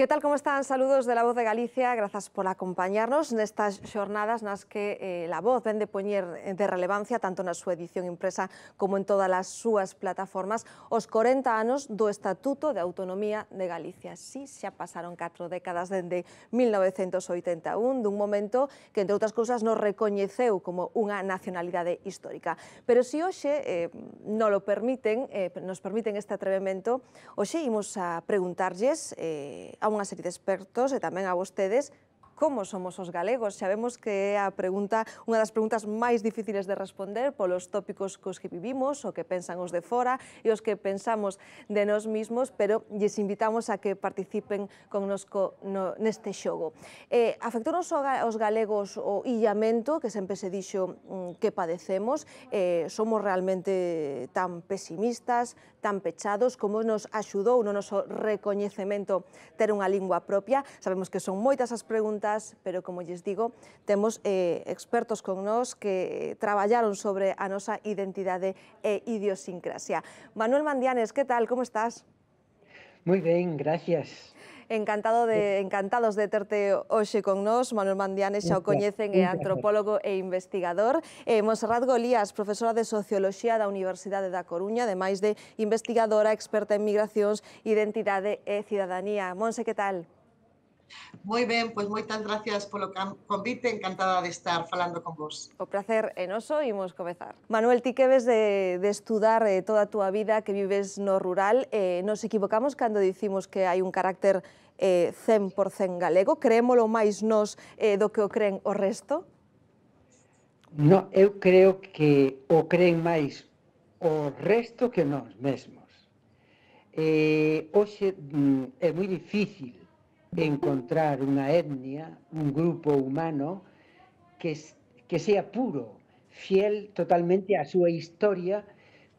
Que tal, como están? Saludos de La Voz de Galicia, grazas por acompañarnos nestas xornadas nas que La Voz vende poñer de relevancia tanto na súa edición impresa como en todas as súas plataformas os 40 anos do Estatuto de Autonomía de Galicia. Si, xa pasaron 4 décadas dende 1981, dun momento que, entre outras cousas, nos recoñeceu como unha nacionalidade histórica. Pero se hoxe nos permiten este atrevemento, hoxe imos a preguntarlles a unha serie de expertos e tamén a vostedes como somos os galegos. Sabemos que é unha das preguntas máis difíciles de responder polos tópicos cos que vivimos, o que pensan os de fora e os que pensamos de nós mismos, pero lles invitamos a que participen connosco neste xogo. Afectounos aos galegos o illamento, que sempre se dixo que padecemos. Somos realmente tan pesimistas, tan pechados? Como nos axudou no noso recoñecemento ter unha lingua propia? Sabemos que son moitas as preguntas, pero, como lles digo, temos expertos con nós que traballaron sobre a nosa identidade e idiosincrasia. Manuel Mandianes, que tal? Como estás? Moi ben, gracias. Encantados de terte hoxe con nós. Manuel Mandianes xa o coñecen, é antropólogo e investigador. Montserrat Golías, profesora de Socioloxía da Universidade da Coruña, ademais de investigadora, experta en migracións, identidade e cidadanía. Monse, que tal? Moi ben, pois moitas gracias polo convite, encantada de estar falando con vos. O placer é noso, imos comezar. Manuel, ti que ves de estudar toda a túa vida, que vives no rural, nos equivocamos cando dicimos que hai un carácter 100% galego? Creémolo máis nos do que o creen o resto? Non, eu creo que o creen máis o resto que nós mesmos. Hoxe é moi difícil encontrar unha etnia, un grupo humano que sea puro, fiel totalmente á súa historia,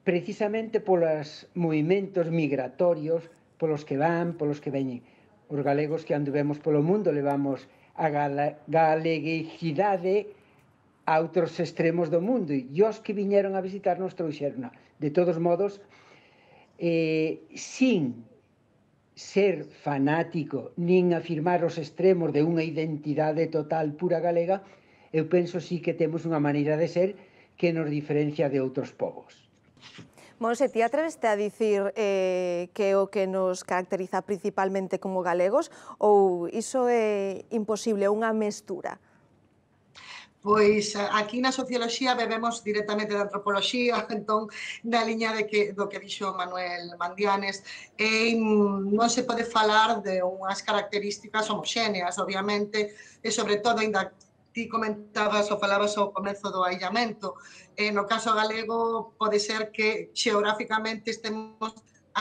precisamente polos movimentos migratorios, polos que van, polos que veñen. Os galegos que anduvemos polo mundo levamos a galeguidade a outros extremos do mundo, e os que viñeron a visitarnos trouxerona. De todos modos, sin ser fanático, nin afirmar os extremos de unha identidade total pura galega, eu penso sí que temos unha maneira de ser que nos diferencia de outros povos. Monse, ti atreveste a dicir que o que nos caracteriza principalmente como galegos, ou iso é imposible, unha mestura? Pois aquí na socioloxía bebemos directamente da antropoloxía, entón, na liña do que dixo Manuel Mandianes, non se pode falar de unhas características homoxéneas, obviamente, e sobre todo, ainda ti comentabas ou falabas ao comezo do aillamento, no caso galego pode ser que xeográficamente estemos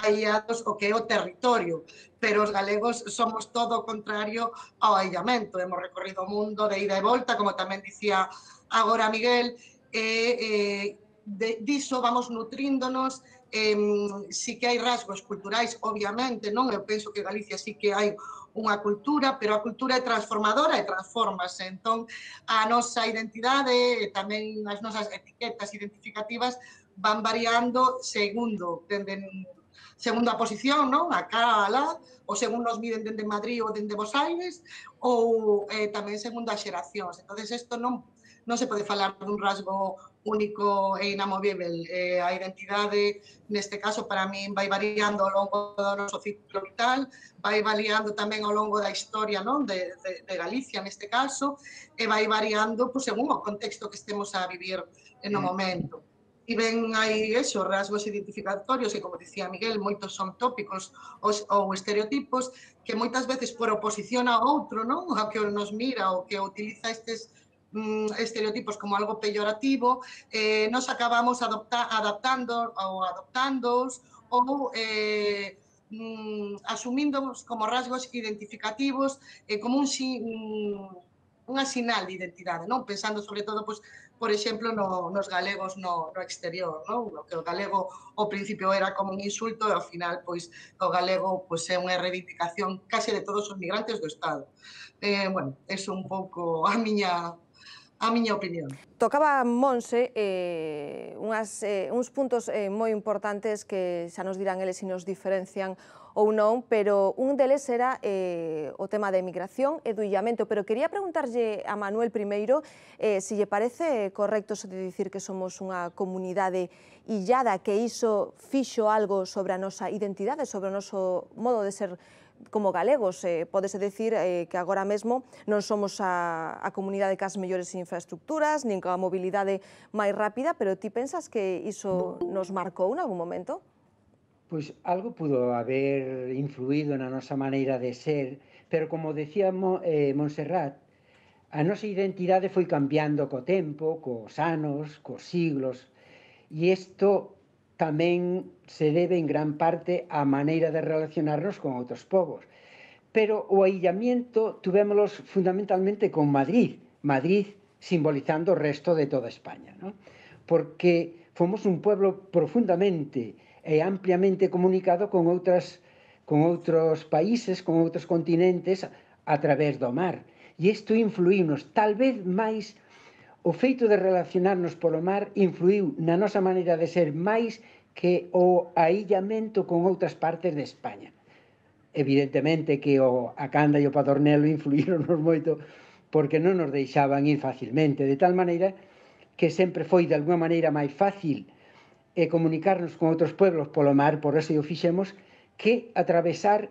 aillados o que é o territorio, pero os galegos somos todo o contrario ao aillamento. Hemos recorrido o mundo de ida e volta, como tamén dicía agora Miguel, diso vamos nutríndonos. Si que hai rasgos culturais, obviamente, non? Eu penso que Galicia si que hai unha cultura, pero a cultura é transformadora e transformase. Entón, a nosa identidade e tamén as nosas etiquetas identificativas van variando segundo, segundo a posición, non? Acá, alá, ou según nos miden dende Madrid ou dende Buenos Aires, ou tamén segundo as xeracións. Entón, isto non se pode falar dun rasgo único e inamovível. A identidade, neste caso, para min, vai variando ao longo do noso ciclo vital, vai variando tamén ao longo da historia de Galicia, neste caso, e vai variando según o contexto que estemos a vivir no momento. E ven aí esos rasgos identificatorios, e como dicía Miguel, moitos son tópicos ou estereotipos que moitas veces por oposición a outro, ao que nos mira, ao que utiliza estes estereotipos como algo peyorativo, nos acabamos adaptando ou adoptándoos ou asumíndoos como rasgos identificativos, como unha sinal de identidade, pensando sobre todo, por exemplo, nos galegos no exterior, que o galego ao principio era como un insulto e ao final o galego é unha reivindicación case de todos os migrantes do Estado. É un pouco a miña a miña opinión. Tocaba Monse uns puntos moi importantes que xa nos dirán eles se nos diferencian ou non, pero un deles era o tema de emigración e do illamento, pero quería preguntarlle a Manuel primeiro se lle parece correcto se de dicir que somos unha comunidade illada, que iso fixo algo sobre a nosa identidade, sobre o noso modo de ser como galegos. Pódese decir que agora mesmo non somos a comunidade cas mellores infraestructuras, nin coa mobilidade máis rápida, pero ti pensas que iso nos marcou en algún momento? Pois algo pudo haber influído na nosa maneira de ser, pero como decía Montserrat, a nosa identidade foi cambiando co tempo, cos anos, cos siglos, e isto tamén se debe en gran parte á maneira de relacionarnos con outros povos. Pero o aillamiento tuvémonos fundamentalmente con Madrid, Madrid simbolizando o resto de toda España, ¿no? Porque fomos un pueblo profundamente e ampliamente comunicado con outros países, con outros continentes a través do mar. E isto influínos, tal vez máis. O feito de relacionarnos polo mar influiu na nosa maneira de ser máis que o aillamento con outras partes de España. Evidentemente que a Canda e o Padornelo influíronnos moito porque non nos deixaban ir facilmente, de tal maneira que sempre foi de alguma maneira máis fácil comunicarnos con outros pueblos polo mar, por eso o fixemos, que atravesar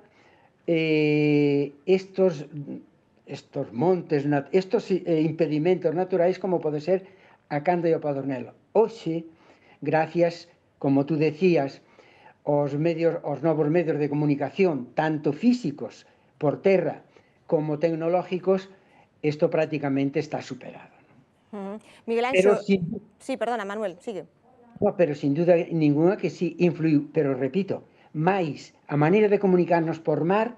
estos montes, estos impedimentos naturais como pode ser a Canda e o Padornelo. Hoxe, gracias, como tú decías, aos novos medios de comunicación, tanto físicos por terra como tecnológicos, isto prácticamente está superado. Miguel Anxo, sí, perdona, Manuel, sigue. No, pero sin duda ninguna que sí influiu, pero repito, máis a maneira de comunicarnos por mar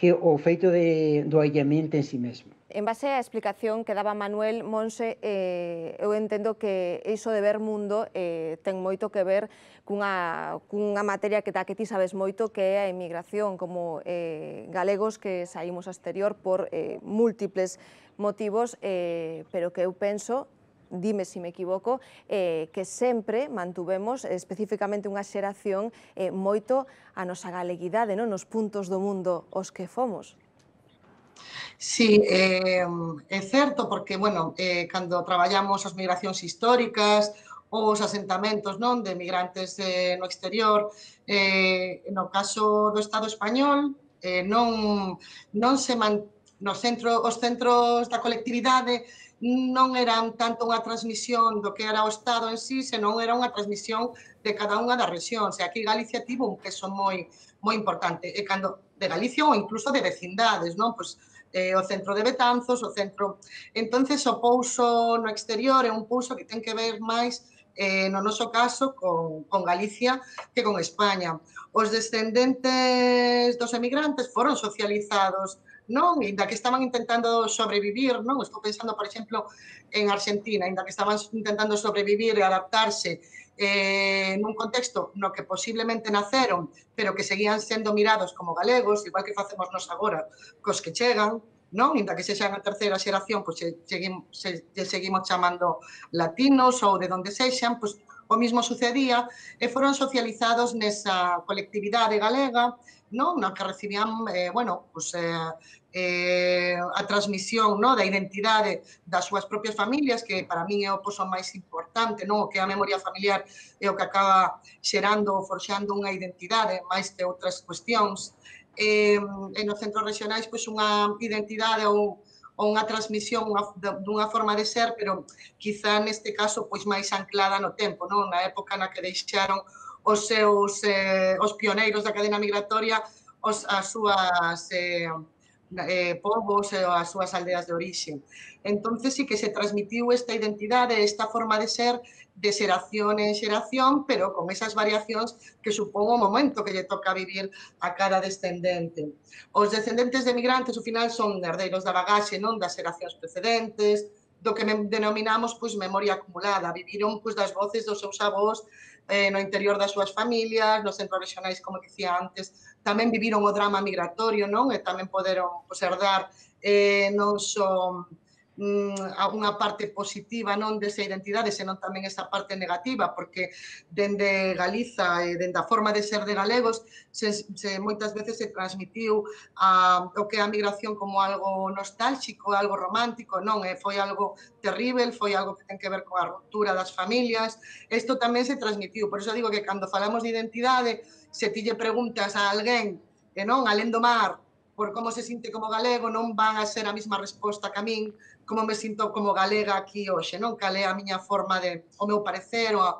que o feito do aillamento en sí mesmo. En base á explicación que daba Manuel, Monse, eu entendo que iso de ver mundo ten moito que ver cunha materia da que ti sabes moito, que é a emigración, como galegos que saímos ao exterior por múltiples motivos, pero que eu penso, dime se me equivoco, que sempre mantuvemos especificamente unha xeración moito a nosa galeguidade, nos puntos do mundo os que fomos. Sí, é certo, porque, bueno, cando traballamos as migracións históricas ou os asentamentos de migrantes no exterior, no caso do Estado español, non se mantén os centros da colectividade non eran tanto unha transmisión do que era o Estado en sí, senón era unha transmisión de cada unha das regións. E aquí Galicia tivo un peso moi importante, de Galicia ou incluso de vecindades, o centro de Betanzos, o centro... Entón, o pouso no exterior é un pouso que ten que ver máis, no noso caso, con Galicia que con España. Os descendentes dos emigrantes foron socializados, ainda que estaban intentando sobrevivir, estou pensando, por exemplo, en Argentina, ainda que estaban intentando sobrevivir e adaptarse nun contexto no que posiblemente naceron, pero que seguían sendo mirados como galegos, igual que facemos nos agora cos que chegan, ainda que sexan a terceira xeración, pois seguimos chamando latinos ou de onde sexan, pois o mismo sucedía, e foron socializados nesa colectividade galega, na que recibían a transmisión da identidade das súas propias familias, que para min é o poso máis importante, o que a memoria familiar é o que acaba xerando ou forxando unha identidade, máis que outras cuestións. E nos centros regionais, unha identidade ou unha transmisión dunha forma de ser, pero quizá neste caso máis anclada no tempo, na época na que deixaron os pioneiros da cadena migratoria as súas povos e as súas aldeas de orixe. Entón, sí que se transmitiu esta identidade, esta forma de ser, de xeración en xeración, pero con esas variacións que supón o momento que lle toca vivir a cada descendente. Os descendentes de migrantes, ao final, son herdeiros da bagaxe, das xeracións precedentes, do que denominamos memoria acumulada. Viviron das voces dos seus avós no interior das súas familias, nos centros regionais, como dicía antes, tamén viviron o drama migratorio, e tamén poderon herdar non só unha parte positiva non desa identidade, senón tamén esa parte negativa, porque dende Galiza e dende a forma de ser de galegos moitas veces se transmitiu o que é a migración como algo nostálxico, algo romántico. Non, foi algo terrível, foi algo que ten que ver coa ruptura das familias. Isto tamén se transmitiu, por iso digo que cando falamos de identidade, se ti lle preguntas a alguén que non, alén do mar, por como se sinte como galego, non van a ser a mesma resposta que a min, como me sinto como galega aquí hoxe, non? Cal é a miña forma de, o meu parecer, al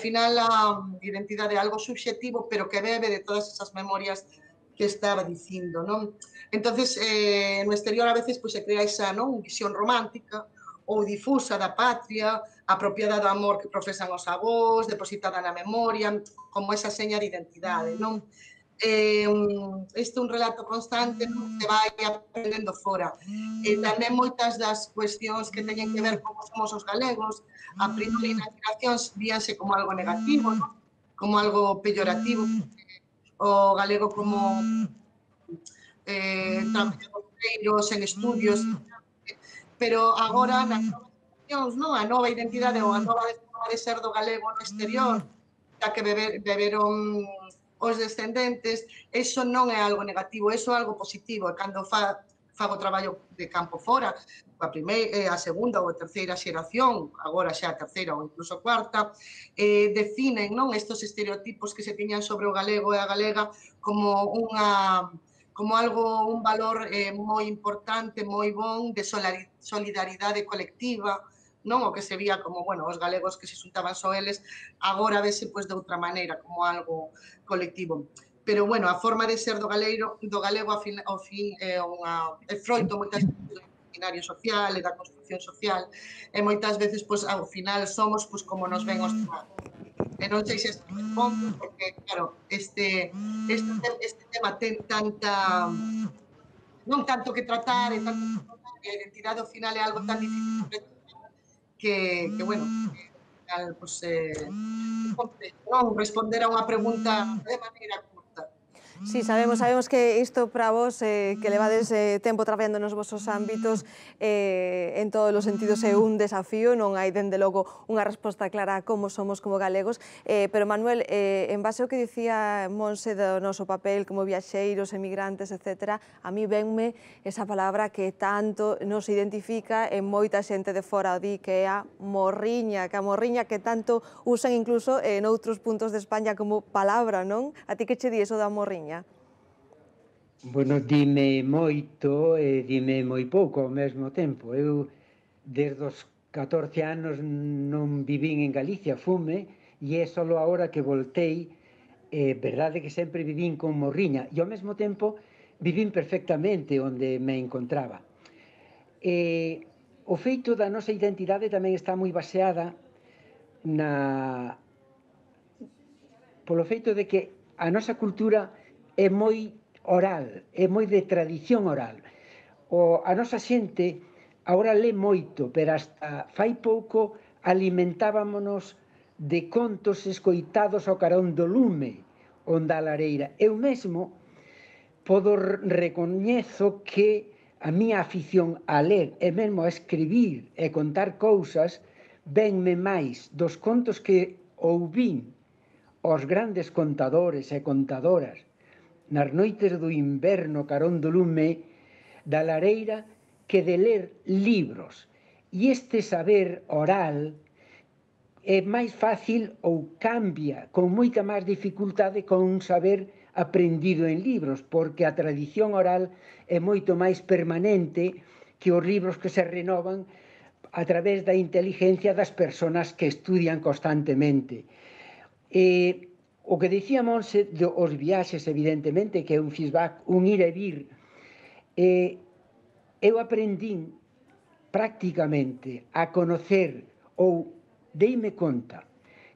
final a identidade é algo subxectivo, pero que bebe de todas esas memorias que estaba dicindo, non? Entón, no exterior a veces se crea esa visión romántica ou difusa da patria, apropiada do amor que profesan os avós, depositada na memoria, como esa seña de identidade, non? Este é un relato constante que vai aprendendo fora. Tamén moitas das cuestións que teñen que ver como somos os galegos, a primeira xeración víanse como algo negativo, como algo peyorativo, o galego como traballadores en estudios, pero agora nas novas, a nova identidade ou a nova forma de ser do galego no exterior, da que beberon os descendentes, iso non é algo negativo, iso é algo positivo. E cando fago traballo de campo fora, a segunda ou a terceira xeración, agora xa a terceira ou incluso a cuarta, definen estes estereotipos que se tiñan sobre o galego e a galega como algo, un valor moi importante, moi bon, de solidaridade colectiva, o que se vía como, bueno, os galegos que se xuntaban só eles, agora vese de outra maneira, como algo colectivo. Pero, bueno, a forma de ser do galego, ao fin, é froito moitas veces do imaginario social e da construcción social, e moitas veces, ao final, somos como nos ven os demais. E non sei se respondo, porque, claro, este tema ten tanto que tratar, e a identidade, ao final, é algo tan difícil que bueno, responder a unha pregunta de maneira curta. Sí, sabemos que isto para vos, que levades tempo traballando nos vosos ámbitos, en todos os sentidos é un desafío, non hai, dende logo, unha resposta clara a como somos como galegos. Pero, Manuel, en base ao que dicía Monse do noso papel como viaxeiros, emigrantes, etc., a mí venme esa palabra que tanto nos identifica e moita xente de fora o di, que é a morriña, que a morriña que tanto usan incluso en outros puntos de España como palabra, non? A ti que che di eso da morriña? Bueno, dime moito e dime moi pouco ao mesmo tempo. Eu, desde os 14 anos, non vivín en Galicia, fume, e é só agora que voltei, é verdade que sempre vivín con morriña, e ao mesmo tempo vivín perfectamente onde me encontraba. O feito da nosa identidade tamén está moi baseada polo feito de que a nosa cultura é moi oral, é moi de tradición oral. A nosa xente agora lé moito, pero hasta fai pouco alimentábamonos de contos escoitados ao carón do lume, onda a lareira. Eu mesmo podo recoñezo que a miña afición a ler e mesmo a escribir e contar cousas venme máis dos contos que ouvín aos grandes contadores e contadoras nas noites do inverno carón do lume da lareira que de ler libros. E este saber oral é máis fácil ou cambia con moita máis dificultade con un saber aprendido en libros, porque a tradición oral é moito máis permanente que os libros que se renovan a través da inteligencia das persoas que estudian constantemente. O que dicía Monse dos viaxes, evidentemente, que é un feedback, un ir e vir, eu aprendín prácticamente a conocer, ou deime conta,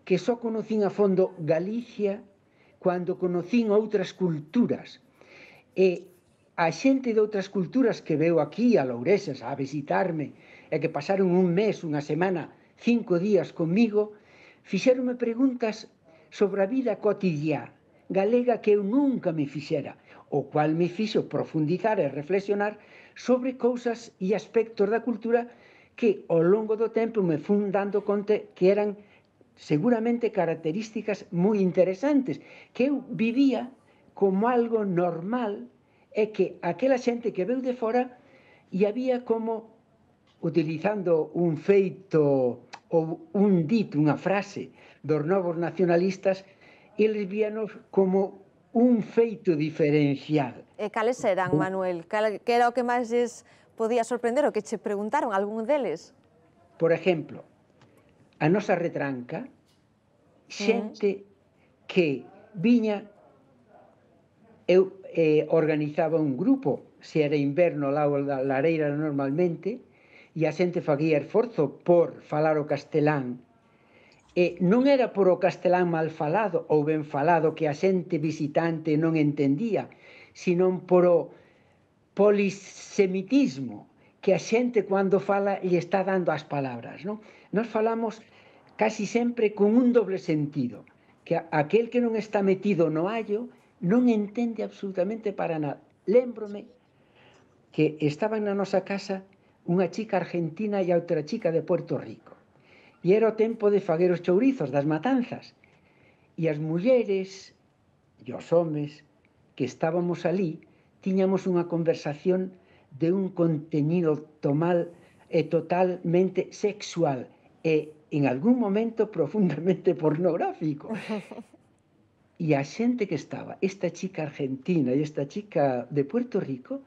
que só conocín a fondo Galicia cando conocín outras culturas. E a xente de outras culturas que veo aquí, a loureses, a visitarme, e que pasaron un mes, unha semana, 5 días comigo, fixéronme preguntas sobre a vida cotidiá, galega que eu nunca me fixera, o cual me fixo profundizar e reflexionar sobre cousas e aspectos da cultura que ao longo do tempo me fun dando conta que eran seguramente características moi interesantes, que eu vivía como algo normal e que aquela xente que veu de fora e había como, utilizando un feito ou un dito, unha frase dos novos nacionalistas, eles víanos como un feito diferencial. E cales eran, Manuel? Que era o que máis lles podía sorprender, o que che preguntaron algún deles? Por exemplo, a nosa retranca, xente que viña, eu organizaba un grupo, se era inverno lá da lareira normalmente, e a xente facía esforzo por falar o castelán. E non era por o castelán mal falado ou ben falado que a xente visitante non entendía, sino por o polisemitismo que a xente cando fala lle está dando as palabras, non? Nos falamos casi sempre con un doble sentido, que aquel que non está metido no hallo non entende absolutamente para nada. Lembrome que estaban na nosa casa unha chica argentina e outra chica de Puerto Rico. E era o tempo de faguer os chourizos das matanzas. E as mulleres e os homes que estábamos alí tiñamos unha conversación de un contenido totalmente sexual e, en algún momento, profundamente pornográfico. E a xente que estaba, esta chica argentina e esta chica de Puerto Rico,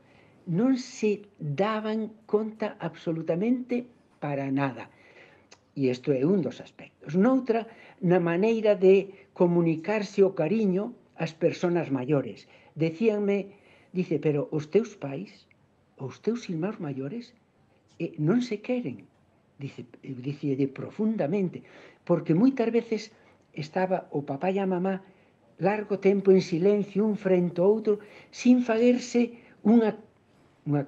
non se daban conta absolutamente para nada. E isto é un dos aspectos. Noutra, na maneira de comunicarse o cariño ás persoas maiores. Decíanme, dice, pero os teus pais, os teus irmãos maiores, non se queren. Dice profundamente, porque moitas veces estaba o papá e a mamá largo tempo en silencio, un frente ao outro, sin facerse unha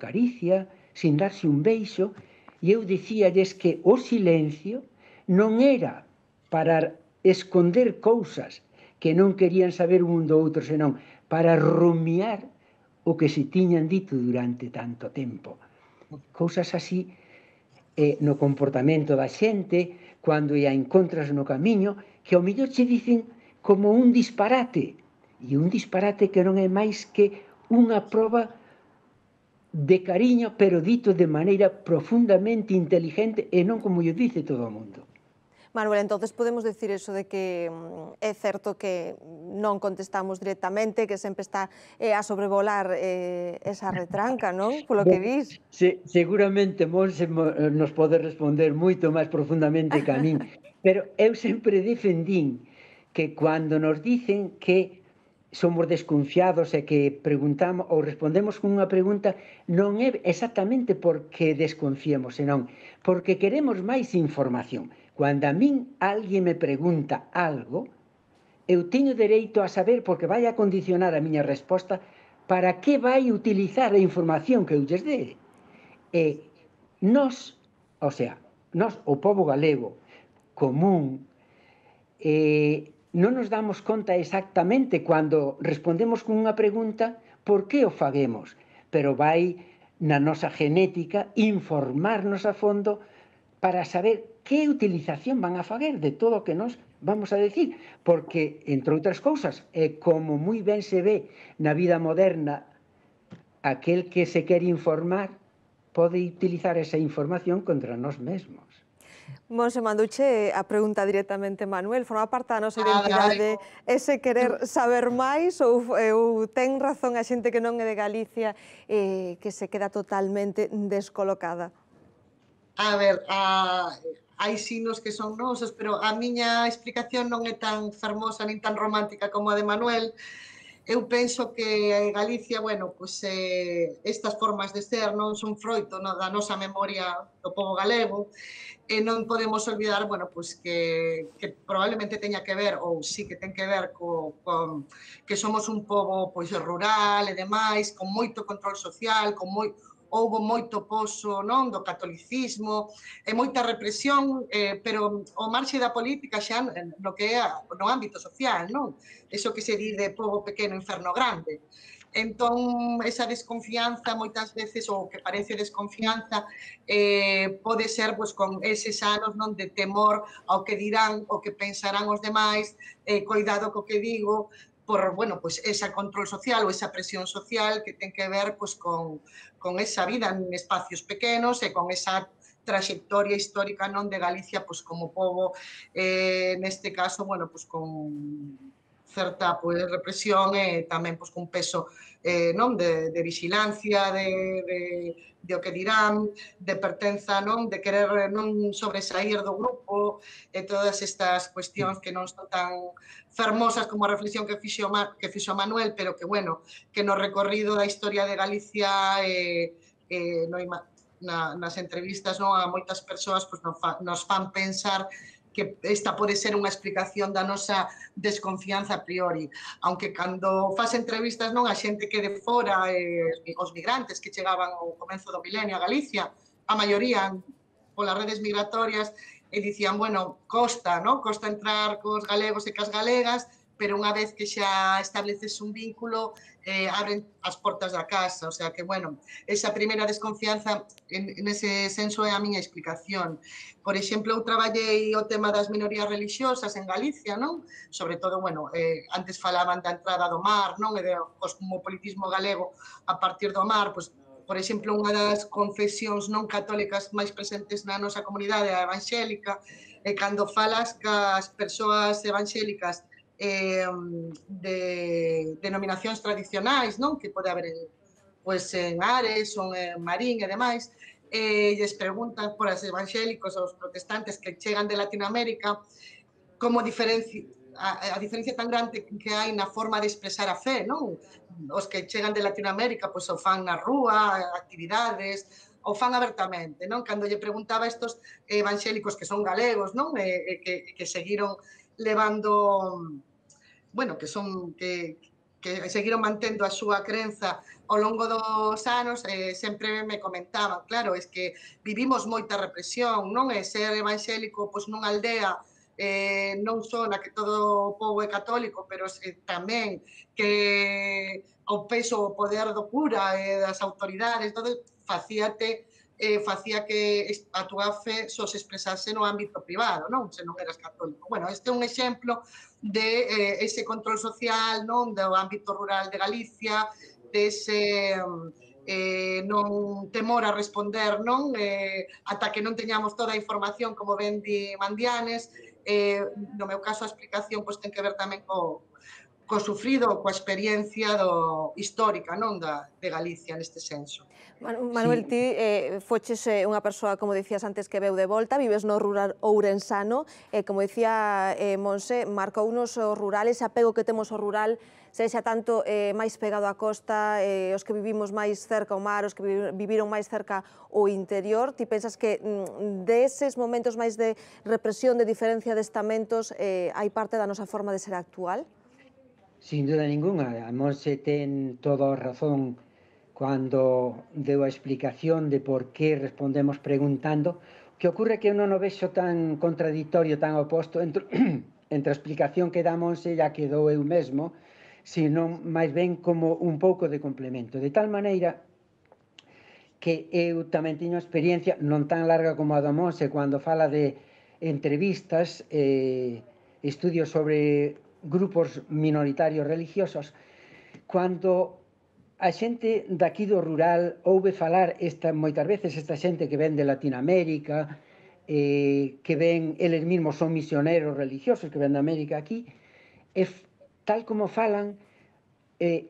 caricia, sin darse un beixo. E eu dicíalles que o silencio non era para esconder cousas que non querían saber un do outro, senón para rumiar o que se tiñan dito durante tanto tempo. Cousas así no comportamento da xente, cando a encontras no camiño, que ao mellor che dicen como un disparate, e un disparate que non é máis que unha proba de cariño, pero dito de maneira profundamente inteligente e non como yo dice todo o mundo. Manuel, entonces podemos decir eso de que é certo que non contestamos directamente, que sempre está a sobrevolar esa retranca, non? Polo que dis. Seguramente, Monse, nos pode responder moito máis profundamente que a min, pero eu sempre defendín que cando nos dicen que somos desconfiados e que preguntamos ou respondemos con unha pregunta, non é exactamente porque desconfiemos, senón porque queremos máis información. Cando a min alguén me pregunta algo, eu teño dereito a saber, porque vai a condicionar a miña resposta, para que vai utilizar a información que eu lles dé. E nós, o pobo galego común, non nos damos conta exactamente cando respondemos con unha pregunta por que o faguemos, pero vai na nosa genética informarnos a fondo para saber que utilización van a faguer de todo o que nos vamos a decir, porque, entre outras cousas, como moi ben se ve na vida moderna, aquel que se quere informar pode utilizar esa información contra nós mesmos. Monse, mandouche a pregunta directamente, Manuel, forma parte da nosa identidade ese querer saber máis ou ten razón a xente que non é de Galicia que se queda totalmente descolocada? A ver, hai signos que son nosos, pero a miña explicación non é tan fermosa nin tan romántica como a de Manuel. Eu penso que en Galicia, bueno, estas formas de ser non son froito da nosa memoria do pobo galego, e non podemos olvidar, bueno, que probablemente teña que ver, ou sí que ten que ver, con que somos un pobo rural e demais, con moito control social, con houbo moito poso, non, do catolicismo, e moita represión, pero o marxe da política xa no que é no ámbito social, non? Eso que se di de pobo pequeno, inferno grande. Entón, esa desconfianza, moitas veces, ou que parece desconfianza, pode ser con eses anos de temor ao que dirán, ao que pensarán os demais, cuidado co que digo, por ese control social ou esa presión social que ten que ver con esa vida en espacios pequenos e con esa trayectoria histórica de Galicia como pobo, neste caso, con certa represión e tamén cun peso de vigilancia, de o que dirán, de pertenza, de querer non sobresair do grupo, e todas estas cuestións que non son tan fermosas como a reflexión que fixo Manuel, pero que, que no recorrido da historia de Galicia nas entrevistas a moitas persoas nos fan pensar que esta pode ser unha explicación da nosa desconfianza a priori. Aunque cando faz entrevistas a xente que de fora, os migrantes que chegaban ao comezo do milenio a Galicia, a maioría polas redes migratorias, e dicían, costa entrar cos galegos e cas galegas, pero unha vez que xa estableces un vínculo, abren as portas da casa. O sea que, esa primeira desconfianza, en ese senso, é a miña explicación. Por exemplo, eu traballei o tema das minorías religiosas en Galicia, sobre todo, antes falaban da entrada do mar, e do cosmopolitismo galego a partir do mar. Por exemplo, unha das confesións non católicas máis presentes na nosa comunidade, a evangélica, e cando falas cas persoas evangélicas de denominacións tradicionais, que pode haber en Ares ou en Marín e demais, e lles preguntan por os evangélicos ou os protestantes que chegan de Latinoamérica como a diferencia tan grande que hai na forma de expresar a fé. Os que chegan de Latinoamérica o fan na rúa, actividades, o fan abertamente. Cando lle preguntaba a estos evangélicos que son galegos, que seguiron levando, que seguiron mantendo a súa crenza ao longo dos anos, sempre me comentaban, claro, é que vivimos moita represión, e ser evangélico nunha aldea non só na que todo o pobo é católico, pero tamén que o peso, o poder do cura e das autoridades, todo facía que a túa fe só se expresase no ámbito privado, se non eras católico. Este é un exemplo de ese control social do ámbito rural de Galicia, de ese non temor a responder ata que non teñamos toda a información, como ben di Mandianes. No meu caso, a explicación ten que ver tamén co sufrido, coa experiencia histórica de Galicia neste senso. Manuel, ti foches unha persoa, como dicías antes, que veu de volta, vives no rural ourensano, como dicía Monse, marcou nos o rural, ese apego que temos ao rural, sexa tanto máis pegado á costa, os que vivimos máis cerca ao mar, os que viviron máis cerca ao interior. Ti pensas que deses momentos máis de represión, de diferencia de estamentos, hai parte da nosa forma de ser actual? Sin duda ninguna, a Monse ten toda a razón cando deu a explicación de por que respondemos preguntando. O que ocorre é que eu non o vexo tan contradictorio, tan oposto entre a explicación que dá Monse e a que dou eu mesmo, sino máis ben como un pouco de complemento. De tal maneira que eu tamén teño experiencia non tan larga como a do Monse cando fala de entrevistas, estudios sobre grupos minoritarios religiosos. Cando a xente daqui do rural ouve falar moitas veces esta xente que ven de Latinoamérica, que ven, eles mesmos son misioneros religiosos que ven de América aquí, tal como falan,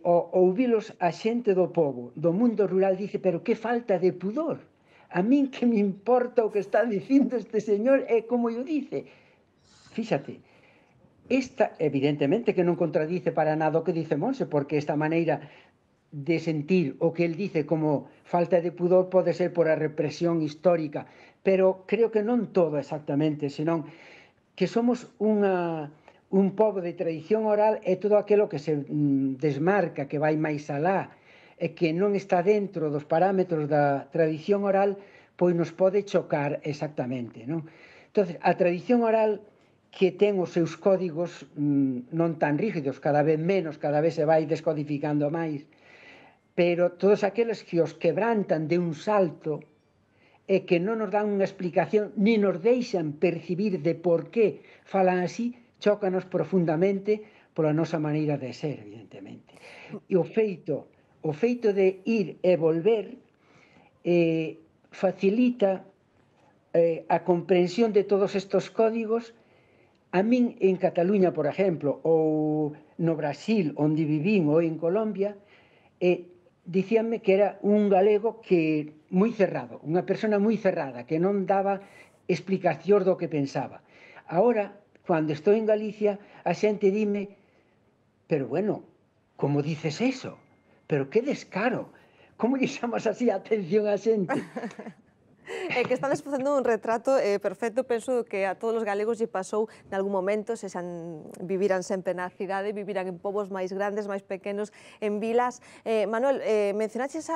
ouvilos a xente do pobo, do mundo rural, dice, pero que falta de pudor, a min que me importa o que está dicindo este señor é como eu dice. Fíxate, esta, evidentemente, que non contradice para nada o que dice Monse, porque esta maneira de sentir o que él dice como falta de pudor pode ser por a represión histórica, pero creo que non todo exactamente, senón que somos un pobo de tradición oral e todo aquilo que se desmarca, que vai máis alá, e que non está dentro dos parámetros da tradición oral, pois nos pode chocar exactamente, non? Entón, a tradición oral, que ten os seus códigos non tan rígidos, cada vez menos, cada vez se vai descodificando máis, pero todos aqueles que os quebrantan de un salto e que non nos dan unha explicación ni nos deixan percibir de por que falan así, chócanos profundamente pola nosa maneira de ser, evidentemente. E o feito de ir e volver facilita a comprensión de todos estes códigos. A min, en Cataluña, por exemplo, ou no Brasil, onde vivín, ou en Colombia, dicíanme que era un galego que moi cerrado, unha persona moi cerrada, que non daba explicacións do que pensaba. Agora, cando estou en Galicia, a xente dime, pero bueno, como dices eso? Pero que descaro? Como lle chamas así a atención á xente? Que están facendo un retrato perfecto, penso que a todos os galegos lle pasou en algún momento, se viviran sempre na cidade, viviran en povos máis grandes, máis pequenos, en vilas. Manuel, mencionaches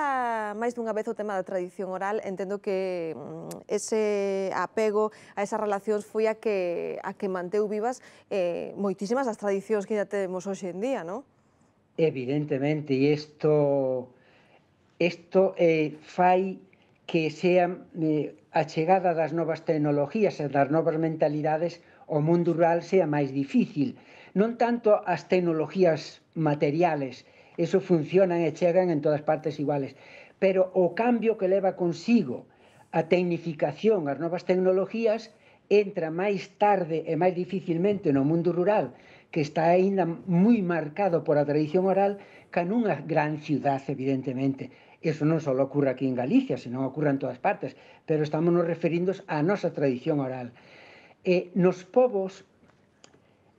máis dunha vez o tema da tradición oral, entendo que ese apego a esas relacións foi a que manteu vivas moitísimas das tradicións que ainda temos hoxe en día, non? Evidentemente, e isto fai que sea a chegada das novas tecnologías e das novas mentalidades o mundo rural sea máis difícil. Non tanto as tecnologías materiales, eso funcionan e chegan en todas partes iguales, pero o cambio que leva consigo a tecnificación, as novas tecnologías, entra máis tarde e máis dificilmente no mundo rural, que está aínda moi marcado por a tradición oral, que nunha gran cidade, evidentemente. Eso non só ocorre aquí en Galicia, senón ocorre en todas partes, pero estamos nos referindo á nosa tradición oral. Nos povos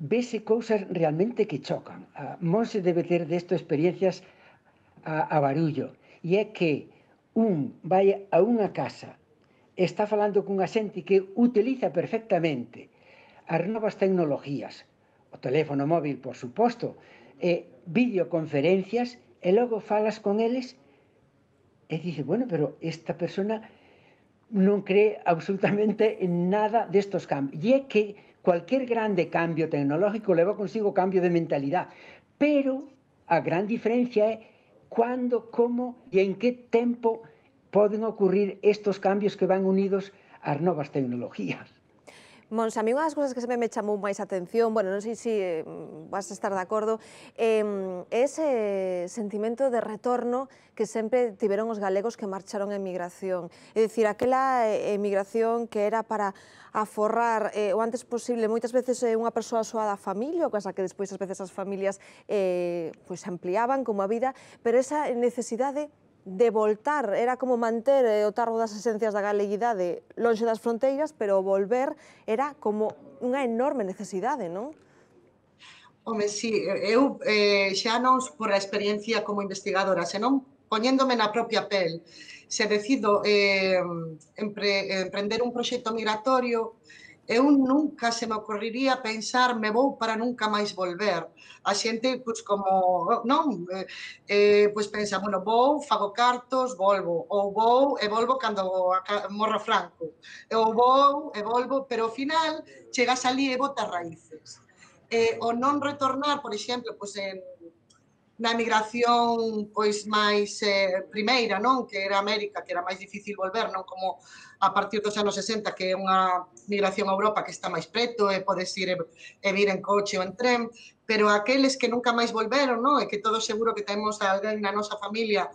vese cousas realmente que chocan. Monse debe ter desto experiencias a barullo. E é que un vai a unha casa, está falando cunha xente que utiliza perfectamente as novas tecnologías, o teléfono móvil, por suposto, videoconferencias, e logo falas con eles. E dice, bueno, pero esta persona non cree absolutamente nada destos cambios. E é que cualquier grande cambio tecnológico leva consigo cambio de mentalidade. Pero a gran diferencia é cando, como e en que tempo poden ocurrir estos cambios que van unidos ás novas tecnologías. Mons, a mí unha das cousas que sempre me chamou máis atención, bueno, non sei se vas a estar de acordo, é ese sentimento de retorno que sempre tiveron os galegos que marcharon en emigración. É dicir, aquela emigración que era para aforrar o antes posible, moitas veces unha persoa soa da familia, cosa que despois as veces as familias se ampliaban como a vida, pero esa necesidade de voltar, era como manter o tarro das esencias da galeguidade lonxe das fronteiras, pero volver era como unha enorme necesidade, non? Home, si, eu xa non por a experiencia como investigadora, senón poñéndome na propia pel, se decido emprender un proxecto migratorio, eu nunca se me ocorrería pensar me vou para nunca máis volver. A xente, pois, como, non? Pois pensa, bueno, vou, fago cartos, volvo. Ou vou e volvo cando morra Franco. Ou vou e volvo, pero ao final chegas ali e botas raíces. O non retornar, por exemplo, pois, na emigración pois máis primeira, non? Que era América, que era máis difícil volver, non? Como a partir dos anos 60, que é unha migración a Europa que está máis preto, e podes ir e vir en coche ou en tren, pero aqueles que nunca máis volveron, non? E que todos seguro que temos alguén na nosa familia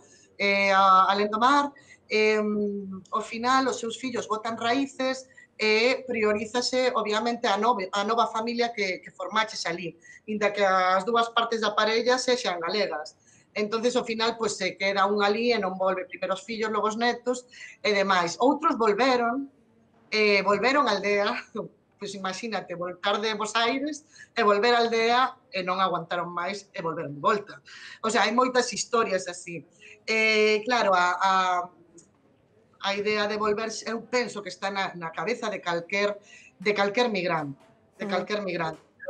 alén do mar, ao final os seus fillos botan raíces e priorízase, obviamente, a nova familia que formaches ali, inda que as dúas partes da parella sexan galegas. Entón, ao final, se queda un ali e non volve, primeiro os fillos, logo os netos e demais. Outros volveron á aldea, pois imagínate, voltar de Buenos Aires e volver á aldea e non aguantaron máis e volver de volta. O sea, hai moitas historias así. Claro, a idea de volverse, eu penso que está na cabeza de calquer migrante.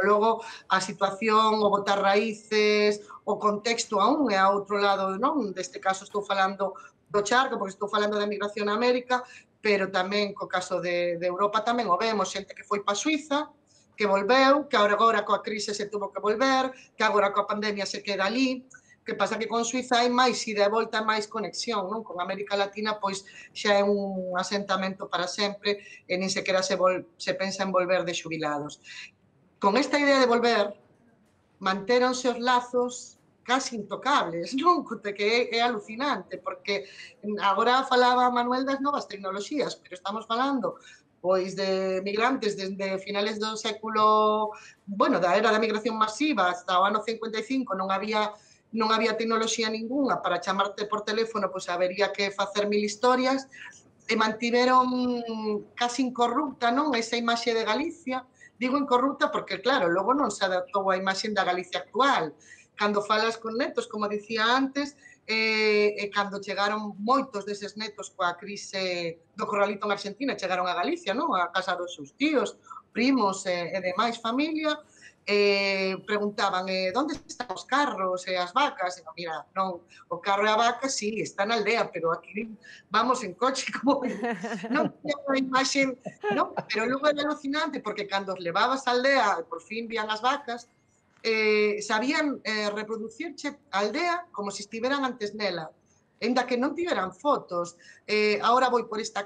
Logo, a situación, o botar raíces, o contexto a un e a outro lado, non? Deste caso estou falando do Charco, porque estou falando da migración a América, pero tamén co caso de Europa tamén o vemos, xente que foi pa Suiza, que volveu, que agora coa crise se tuvo que volver, que agora coa pandemia se queda ali. Que pasa que con Suiza hai máis ida e volta, máis conexión, non? Con América Latina, pois, xa é un asentamento para sempre e nin sequera se pensa en volver de xubilados. Con esta idea de volver, mantéronse os lazos casi intocables, non? Que é alucinante, porque agora falaba Manuel das novas tecnoloxías, pero estamos falando pois de migrantes desde finales do século, bueno, da era da migración masiva hasta o ano 55 non había tecnoloxía ninguna para chamarte por teléfono, pois habería que facer mil historias e mantiveron casi incorrupta, non? Esa imaxe de Galicia, digo incorrupta porque, claro, logo non se adaptou a imaxe da Galicia actual. Cando falas con netos, como dicía antes, e cando chegaron moitos deses netos coa crise do Corralito en Argentina, chegaron a Galicia, non? A casa dos seus tíos, primos e demais familia, preguntaban, onde están os carros e as vacas? E non, mira, non, o carro e a vaca, sí, está na aldea, pero aquí vamos en coche, como non teño a imaxe, non? Pero logo era alucinante, porque cando os levabas á aldea e por fin vían as vacas, sabían reproducirche a aldea como se estiveran antes nela, enda que non tiveran fotos. Ahora vou por esta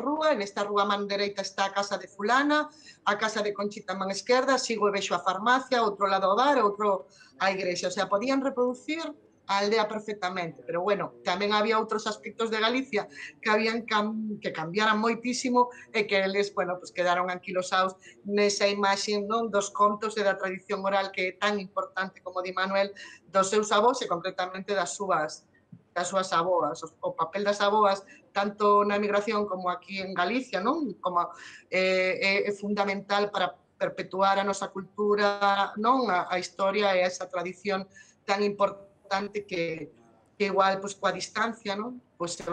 rúa, en esta rúa man dereita está a casa de fulana, a casa de Conchita man esquerda, sigo e vexo a farmacia, outro lado o bar, outro a igrexa. O sea, podían reproducir a aldea perfectamente, pero bueno, tamén había outros aspectos de Galicia que habían que cambiaran moitísimo e que eles, bueno, pues quedaron anquilosados nesa imaxe, non, dos contos e da tradición oral que é tan importante, como di Manuel, dos seus avós e concretamente das súas aboas, o papel das aboas tanto na emigración como aquí en Galicia, non? Como é fundamental para perpetuar a nosa cultura, non? A historia e esa tradición tan importante que igual, pois, coa distancia, non? Pois se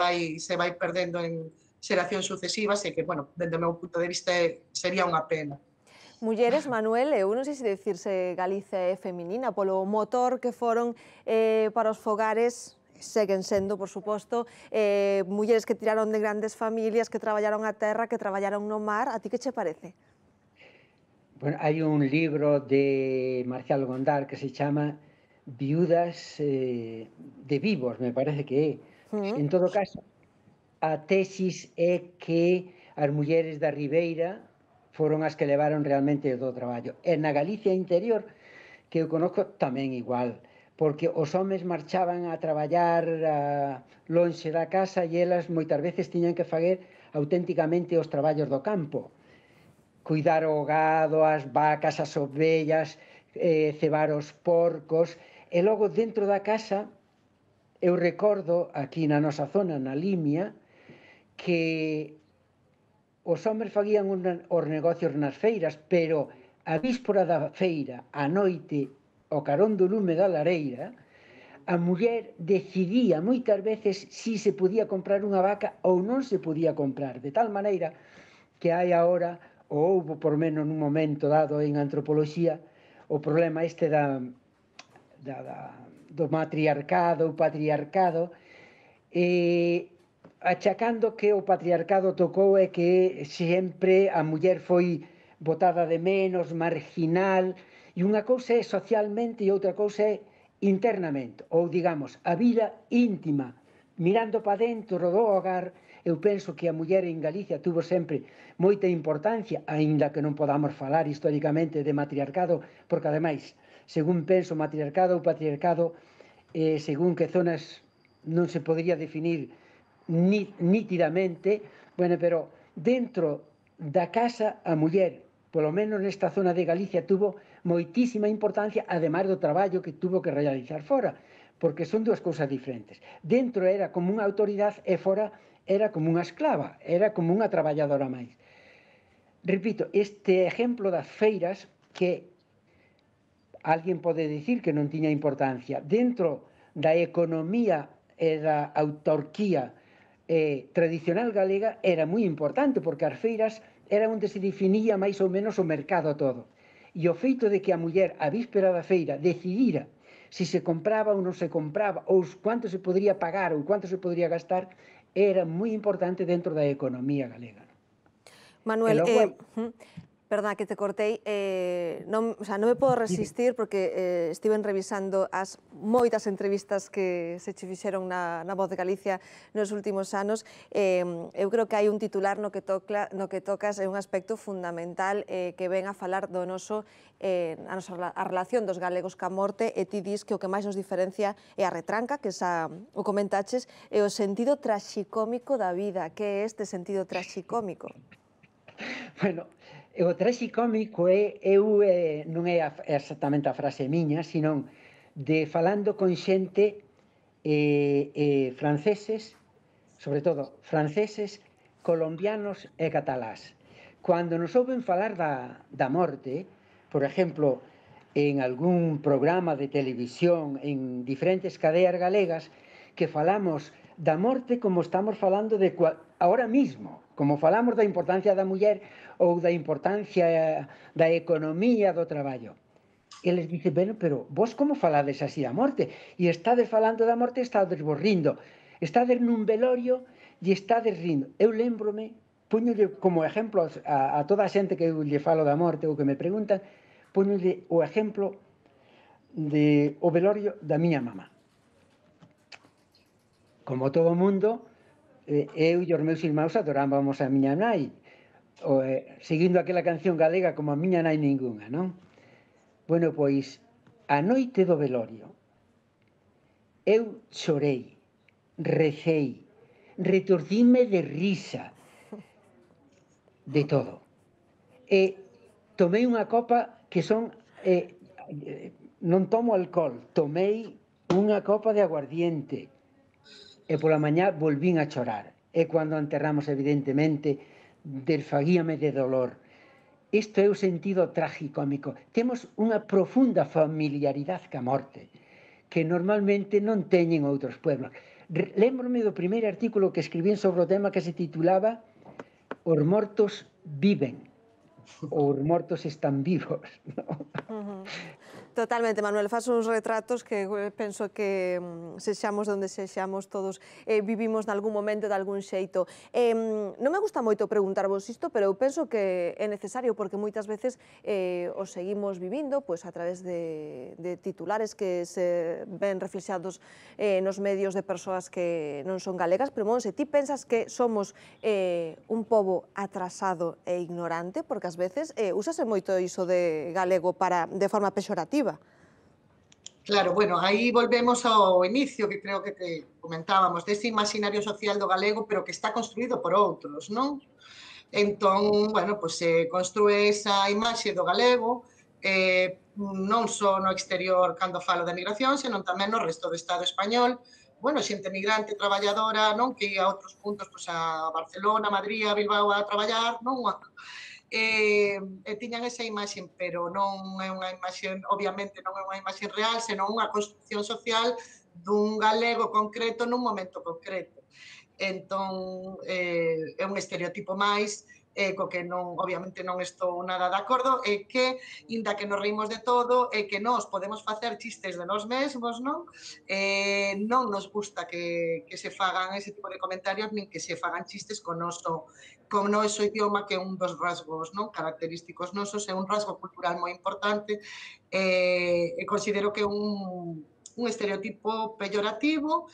vai perdendo en xeracións sucesivas e que, bueno, desde o meu punto de vista sería unha pena. Mulleres, Manuel, eu non sei se dicirse Galicia é feminina polo motor que foron para os fogares. Seguen sendo, por suposto, mulleres que tiraron de grandes familias, que traballaron a terra, que traballaron no mar. A ti que che parece? Bueno, hai un libro de Marcial Gondar que se chama Viudas de vivos, me parece que é. En todo caso, a tesis é que as mulleres da Ribeira foron as que levaron realmente do traballo. E na Galicia interior, que eu conozco, tamén igual, porque os homes marchaban a traballar lonxe da casa e elas moitas veces tiñan que facer auténticamente os traballos do campo. Cuidar o gado, as vacas, as ovellas, cebar os porcos. E logo dentro da casa, eu recordo aquí na nosa zona, na Limia, que os homes facían os negocios nas feiras, pero a víspora da feira, a noite, o carón do lume da lareira, a muller decidía moitas veces se se podía comprar unha vaca ou non se podía comprar, de tal maneira que hai agora, ou houbo por menos nun momento dado en antropoloxía, o problema este do matriarcado ou patriarcado, achacando que o patriarcado tocou é que sempre a muller foi botada de menos, marginal. E unha cousa é socialmente e outra cousa é internamente, ou, digamos, a vida íntima. Mirando para dentro do hogar, eu penso que a muller en Galicia tuvo sempre moita importancia, aínda que non podamos falar historicamente de matriarcado, porque, ademais, según penso, matriarcado ou patriarcado, según que zonas non se podría definir nitidamente, bueno, pero dentro da casa a muller, polo menos nesta zona de Galicia, tuvo moitísima importancia, ademais do traballo que tuvo que realizar fora, porque son dúas cousas diferentes. Dentro era como unha autoridade e fora era como unha esclava, era como unha traballadora máis. Repito, este exemplo das feiras que alguén pode dicir que non tiña importancia. Dentro da economía e da autarquía tradicional galega era moi importante, porque as feiras era onde se definía máis ou menos o mercado todo. E o feito de que a muller, a víspera da feira, decidira si se compraba ou non se compraba, ou cuánto se podría pagar ou cuánto se podría gastar, era moi importante dentro da economía galega. Manuel, perdón, que te cortei, non me podo resistir porque estiven revisando as moitas entrevistas que se fixeron na Voz de Galicia nos últimos anos. Eu creo que hai un titular no que tocas é un aspecto fundamental que ven a falar do noso a relación dos galegos ca morte, e ti dis que o que máis nos diferencia é a retranca, que xa o comentaches, e o sentido traxicómico da vida. Que é este sentido traxicómico? Bueno, o traxicómico non é exactamente a frase miña, senón de falando con xente franceses, sobre todo franceses, colombianos e catalás. Cando nos ouven falar da morte, por exemplo, en algún programa de televisión, en diferentes cadeas galegas, que falamos da morte como estamos falando de ahora mismo, como falamos da importancia da muller ou da importancia da economía do traballo. E les dice, bueno, pero vos como falades así da morte? E estades falando da morte, estades vos rindo. Estades nun velorio e estades rindo. Eu lembrome, poñolle como exemplo a toda a xente que eu lle falo da morte ou que me preguntan, poñolle o exemplo do velorio da miña mamá. Como todo mundo, eu e os meus irmãos adorábamos a miña nai, seguindo aquela canción galega como a miña nai ninguna, non? Bueno, pois, a noite do velorio, eu chorei, recei, retordime de risa, de todo. E tomei unha copa que son... non tomo alcohol, tomei unha copa de aguardiente, e pola mañá volvín a chorar. E cando enterramos, evidentemente, desfaguíame de dolor. Isto é o sentido tragicómico. Temos unha profunda familiaridade ca morte, que normalmente non teñen outros pueblos. Lembrome do primeiro artículo que escribín sobre o tema que se titulaba Os mortos viven, ou os mortos están vivos. Totalmente, Manuel, faz uns retratos que penso que sexamos onde sexamos todos vivimos nalgún momento de algún xeito. Non me gusta moito preguntarvos isto, pero eu penso que é necesario porque moitas veces os seguimos vivindo a través de titulares que se ven reflexados nos medios de persoas que non son galegas. Pero, Monse, ti pensas que somos un pobo atrasado e ignorante? Porque ás veces úsase moito iso de galego de forma pexorativa. Claro, bueno, aí volvemos ao inicio que creo que te comentábamos, dese imaginario social do galego, pero que está construído por outros, non? Entón, bueno, pois se construe esa imaxe do galego, non só no exterior cando falo da migración, senón tamén no resto do Estado español, bueno, xente migrante, traballadora, non? Que a outros puntos, pois a Barcelona, Madrid, a Bilbao a traballar, non? E tiñan esa imaxe, pero non é unha imaxe, obviamente non é unha imaxe real, senón unha construcción social dun galego concreto nun momento concreto. Entón, é un estereotipo máis co que non, obviamente non estou nada de acordo, é que, inda que nos reímos de todo, é que nós podemos facer chistes de nós mesmos, non? Non nos gusta que se fagan ese tipo de comentarios, nin que se fagan chistes con noso idioma, que é un dos rasgos característicos nosos, é un rasgo cultural moi importante, e considero que é un estereotipo peyorativo.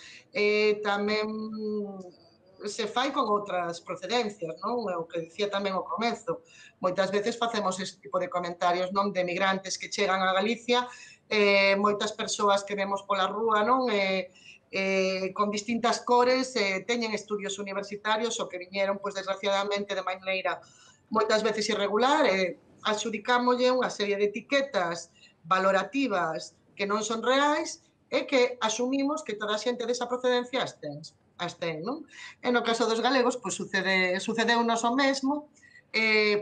Tamén se fai con outras procedencias, o que dicía tamén ao comezo. Moitas veces facemos este tipo de comentarios de migrantes que chegan a Galicia, moitas persoas que vemos pola rúa, con distintas cores, teñen estudios universitarios o que viñeron, desgraciadamente, de maneira moitas veces irregular, adxudicámolle unha serie de etiquetas valorativas que non son reais e que asumimos que toda a xente desa procedencia as ten, non? E no caso dos galegos, sucedeu non o mesmo,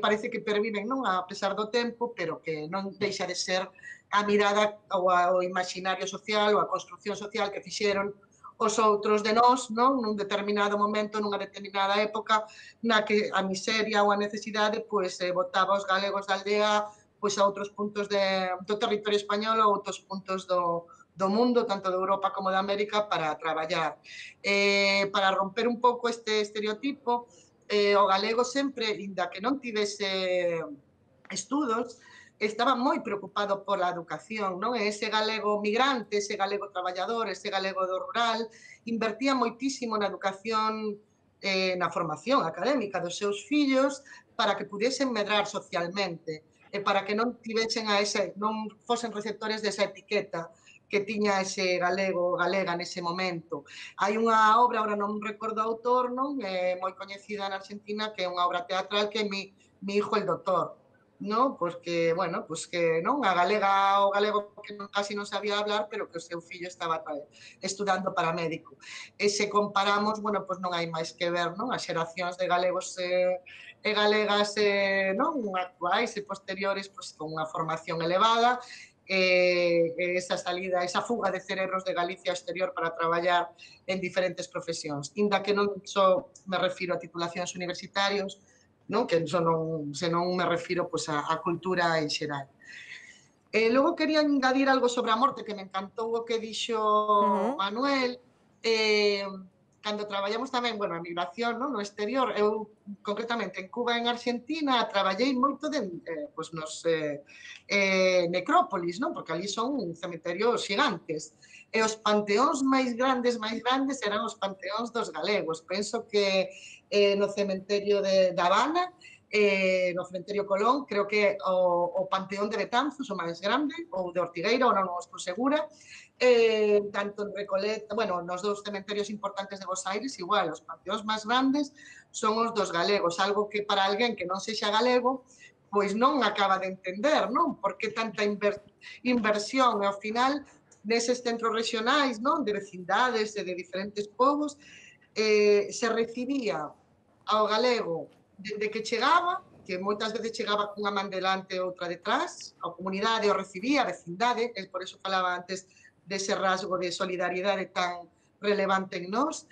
parece que perviven a pesar do tempo, pero que non deixa de ser a mirada ao imaginario social ou a construcción social que fixeron os outros de nós nun determinado momento, nunha determinada época na que a miseria ou a necesidade botaba os galegos da aldea a outros puntos do territorio español ou outros puntos do do mundo, tanto de Europa como de América, para traballar. Para romper un pouco este estereotipo, o galego sempre, inda que non tivese estudos, estaba moi preocupado pola educación, non? E ese galego migrante, ese galego traballador, ese galego do rural, invertía moitísimo na educación, na formación académica dos seus fillos, para que pudesen medrar socialmente e para que non tivesen non fosen receptores desa etiqueta que tiña ese galego, galega nese momento. Hai unha obra, ahora non recordo o autor, non? Moi coñecida na Argentina, que é unha obra teatral que é Mi hijo el doctor, ¿no? Pues que, bueno, pues que non, a galega, o galego que casi non sabía hablar, pero que o seu fillo estaba estudando para médico. E se comparamos, bueno, pues non hai máis que ver, non? As xeracións de galegos e galegas, non? Actuais e posteriores, pues, con unha formación elevada, esa salida, esa fuga de cerebros de Galicia exterior para traballar en diferentes profesións. Inda que non só me refiro a titulacións universitarios, non? Que senón me refiro, pois, a cultura en xeral. Logo quería engadir algo sobre a morte, que me encantou o que dixo Manuel. Cando traballamos tamén, bueno, a migración no exterior, eu concretamente en Cuba e en Argentina traballei moito nos necrópolis, porque ali son cementerios gigantes. E os panteóns máis grandes eran os panteóns dos galegos. Penso que no cementerio de Habana, no cementerio Colón, creo que o panteón de Betanzos, o máis grande, ou de Ortigueira, ou non estou segura, tanto en Recoleta, bueno, nos dous cementerios importantes de Buenos Aires, igual, os panteóns máis grandes son os dos galegos, algo que para alguén que non sexa galego, pois non acaba de entender, non? Por que tanta inversión, e ao final, neses centros regionais, non? De vecindades e de diferentes povos, se recibía ao galego dende que chegaba, que moitas veces chegaba cunha man delante e outra detrás, a comunidade o recibía, a vecindade, e por iso falaba antes dese rasgo de solidariedade tan relevante en nós,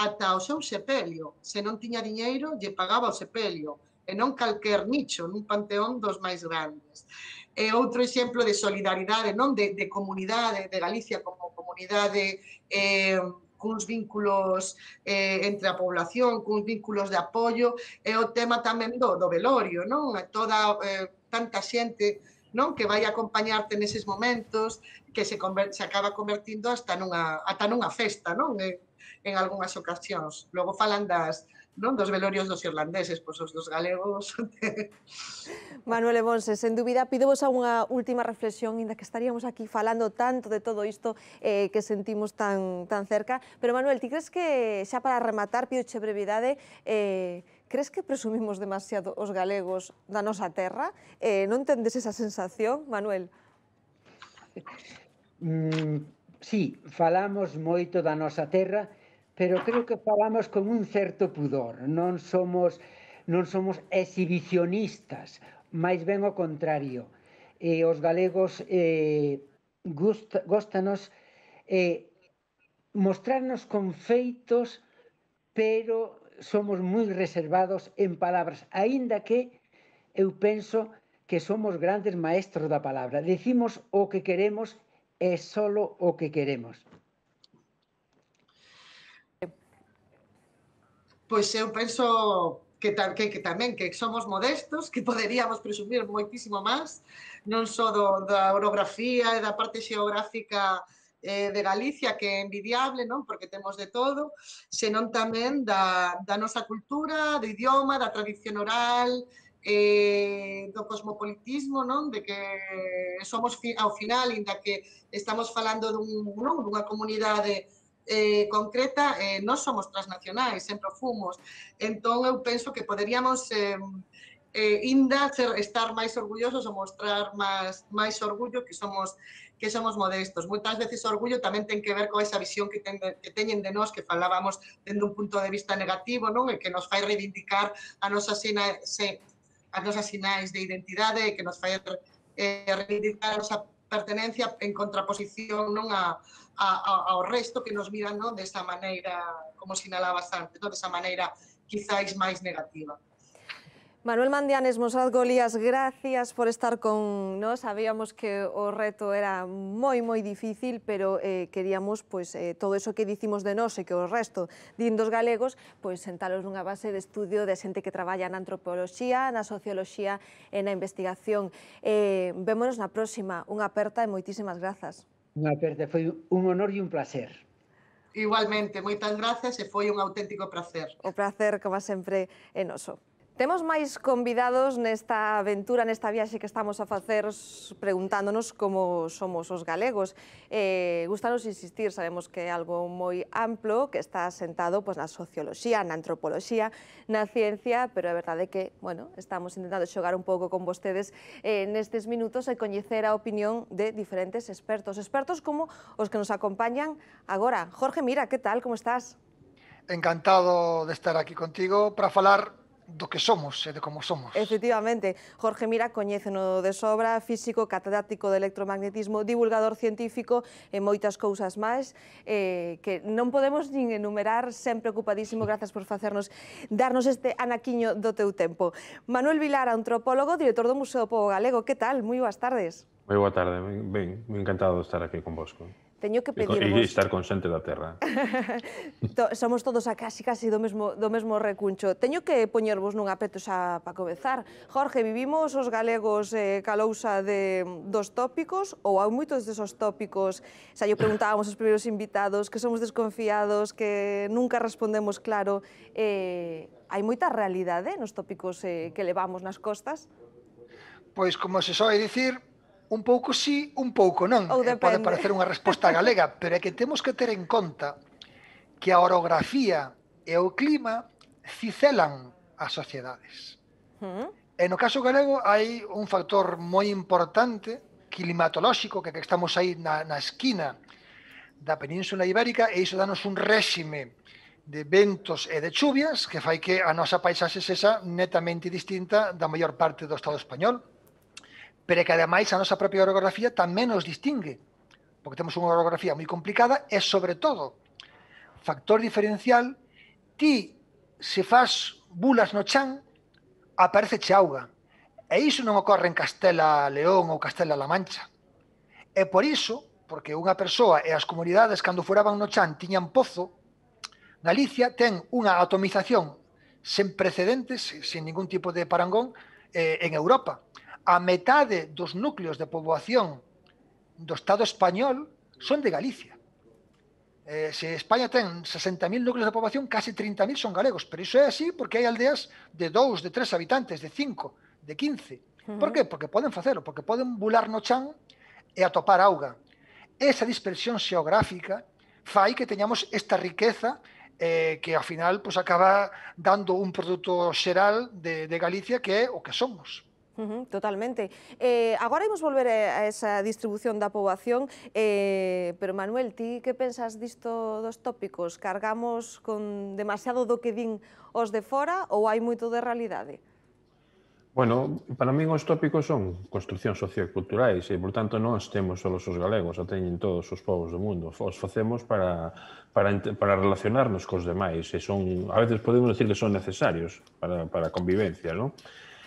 ata o seu sepelio. Se non tiña diñeiro, lle pagaba o sepelio, e non calquer nicho, nun panteón dos máis grandes. E outro exemplo de solidariedade, non? De comunidade, de Galicia como comunidade, cuns vínculos entre a población, cuns vínculos de apoio, é o tema tamén do velorio, non? Tanta xente que vai acompañarte neses momentos, que se acaba convertindo hasta nunha festa, non? En algunhas ocasións. Logo falan dos velorios dos irlandeses, pois os dos galegos. Manuel e Montse, sen dúbida, pidovos a unha última reflexión, inda que estaríamos aquí falando tanto de todo isto que sentimos tan cerca. Pero, Manuel, ti crees que, xa para rematar, pidoche brevidade, crees que presumimos demasiado os galegos da nosa terra? Non tendes esa sensación, Manuel? Sí, falamos moito da nosa terra, pero creo que falamos con un certo pudor, non somos exhibicionistas, máis ben o contrario. Os galegos góstanos mostrarnos con feitos, pero somos moi reservados en palabras, aínda que eu penso que somos grandes maestros da palabra. Dicimos o que queremos e só o que queremos. Pois eu penso que tamén que somos modestos, que poderíamos presumir moitísimo máis, non só da orografía e da parte xeográfica de Galicia, que é envidiable, porque temos de todo, senón tamén da nosa cultura, do idioma, da tradición oral, do cosmopolitismo, de que somos ao final, inda que estamos falando dunha comunidade concreta, non somos transnacionais, sempre fomos. Entón, eu penso que poderíamos inda estar máis orgullosos ou mostrar máis orgullo que somos modestos. Moitas veces o orgullo tamén ten que ver con esa visión que teñen de nós, que falábamos dende un punto de vista negativo, e que nos fai reivindicar as nosas sinais de identidade, e que nos fai reivindicar a nosa pertenencia en contraposición ao resto que nos miran desa maneira, como sinalabas antes, desa maneira quizáis máis negativa. Manuel Mandianes, Montserrat Golías, gracias por estar con nós. Sabíamos que o reto era moi difícil, pero queríamos todo eso que dicimos de nós e que o resto dindos galegos, pois sentalos nunha base de estudio de xente que traballa na antropoloxía, na socioloxía e na investigación. Vémonos na próxima. Unha aperta e moitísimas grazas. Unha aperta, foi un honor e un placer. Igualmente, moitas grazas e foi un auténtico placer. O placer, como sempre, é noso. Temos máis convidados nesta aventura, nesta viaxe que estamos a facer preguntándonos como somos os galegos. Gústanos insistir, sabemos que é algo moi amplo, que está sentado na socioloxía, na antropoloxía, na ciencia, pero a verdade é que estamos intentando xogar un pouco con vostedes nestes minutos e coñecer a opinión de diferentes expertos. Expertos como os que nos acompañan agora. Jorge Mira, que tal? Como estás? Encantado de estar aquí contigo para falar do que somos e de como somos. Efectivamente, Jorge Mira coñéceno de sobra, físico, catedrático de electromagnetismo, divulgador científico e moitas cousas máis que non podemos nin enumerar, sempre ocupadísimo. Grazas por facernos, darnos este anaquiño do teu tempo. Manuel Vilar, antropólogo, director do Museo Pobo Galego, que tal? Moi boas tardes. Moi boa tarde, ben, encantado de estar aquí convosco. Teño que pedirvos... E estar consciente da terra. Somos todos a casi do mesmo recuncho. Teño que poñervos nun apeto xa para comezar. Jorge, vivimos os galegos calousa dos tópicos, ou hai moitos desos tópicos, xa lle preguntábamos aos primeiros invitados, que somos desconfiados, que nunca respondemos claro. Hai moita realidade nos tópicos que levamos nas costas? Pois, como se soe dicir, un pouco sí, un pouco non. Pode parecer unha resposta galega, pero é que temos que ter en conta que a orografía e o clima cicelan as sociedades. E no caso galego hai un factor moi importante climatolóxico, que estamos aí na esquina da península ibérica, e iso danos un réxime de ventos e de chuvias que fai que a nosa paisaxe sexa netamente distinta da maior parte do Estado español. Pero é que, ademais, a nosa propia orografía tamén nos distingue, porque temos unha orografía moi complicada e, sobre todo, factor diferencial, ti, se faz bulas no chan, aparece che auga. E iso non ocorre en Castela León ou Castela La Mancha. E por iso, porque unha persoa e as comunidades, cando foraban no chan, tiñan pozo, Galicia ten unha atomización sen precedentes, sen ningún tipo de parangón, en Europa. A metade dos núcleos de poboación do Estado español son de Galicia. Se España ten 60.000 núcleos de poboación, case 30.000 son galegos. Pero iso é así porque hai aldeas de 2, de 3 habitantes, de 5, de 15. Por que? Porque poden facelo, porque poden bular no chan e atopar auga. Esa dispersión xeográfica fai que teñamos esta riqueza que, ao final, acaba dando un produto xeral de Galicia que é o que somos. Totalmente. Agora imos volver a esa distribución da poboación, pero, Manuel, ti que pensas disto dos tópicos? Cargamos con demasiado do que din os de fora ou hai moito de realidade? Bueno, para min os tópicos son construccións socioculturais e, por tanto, non os temos só os galegos, a teñen todos os povos do mundo. Os facemos para relacionarnos cos demais e son, a veces podemos dicir que son necesarios para a convivencia, non?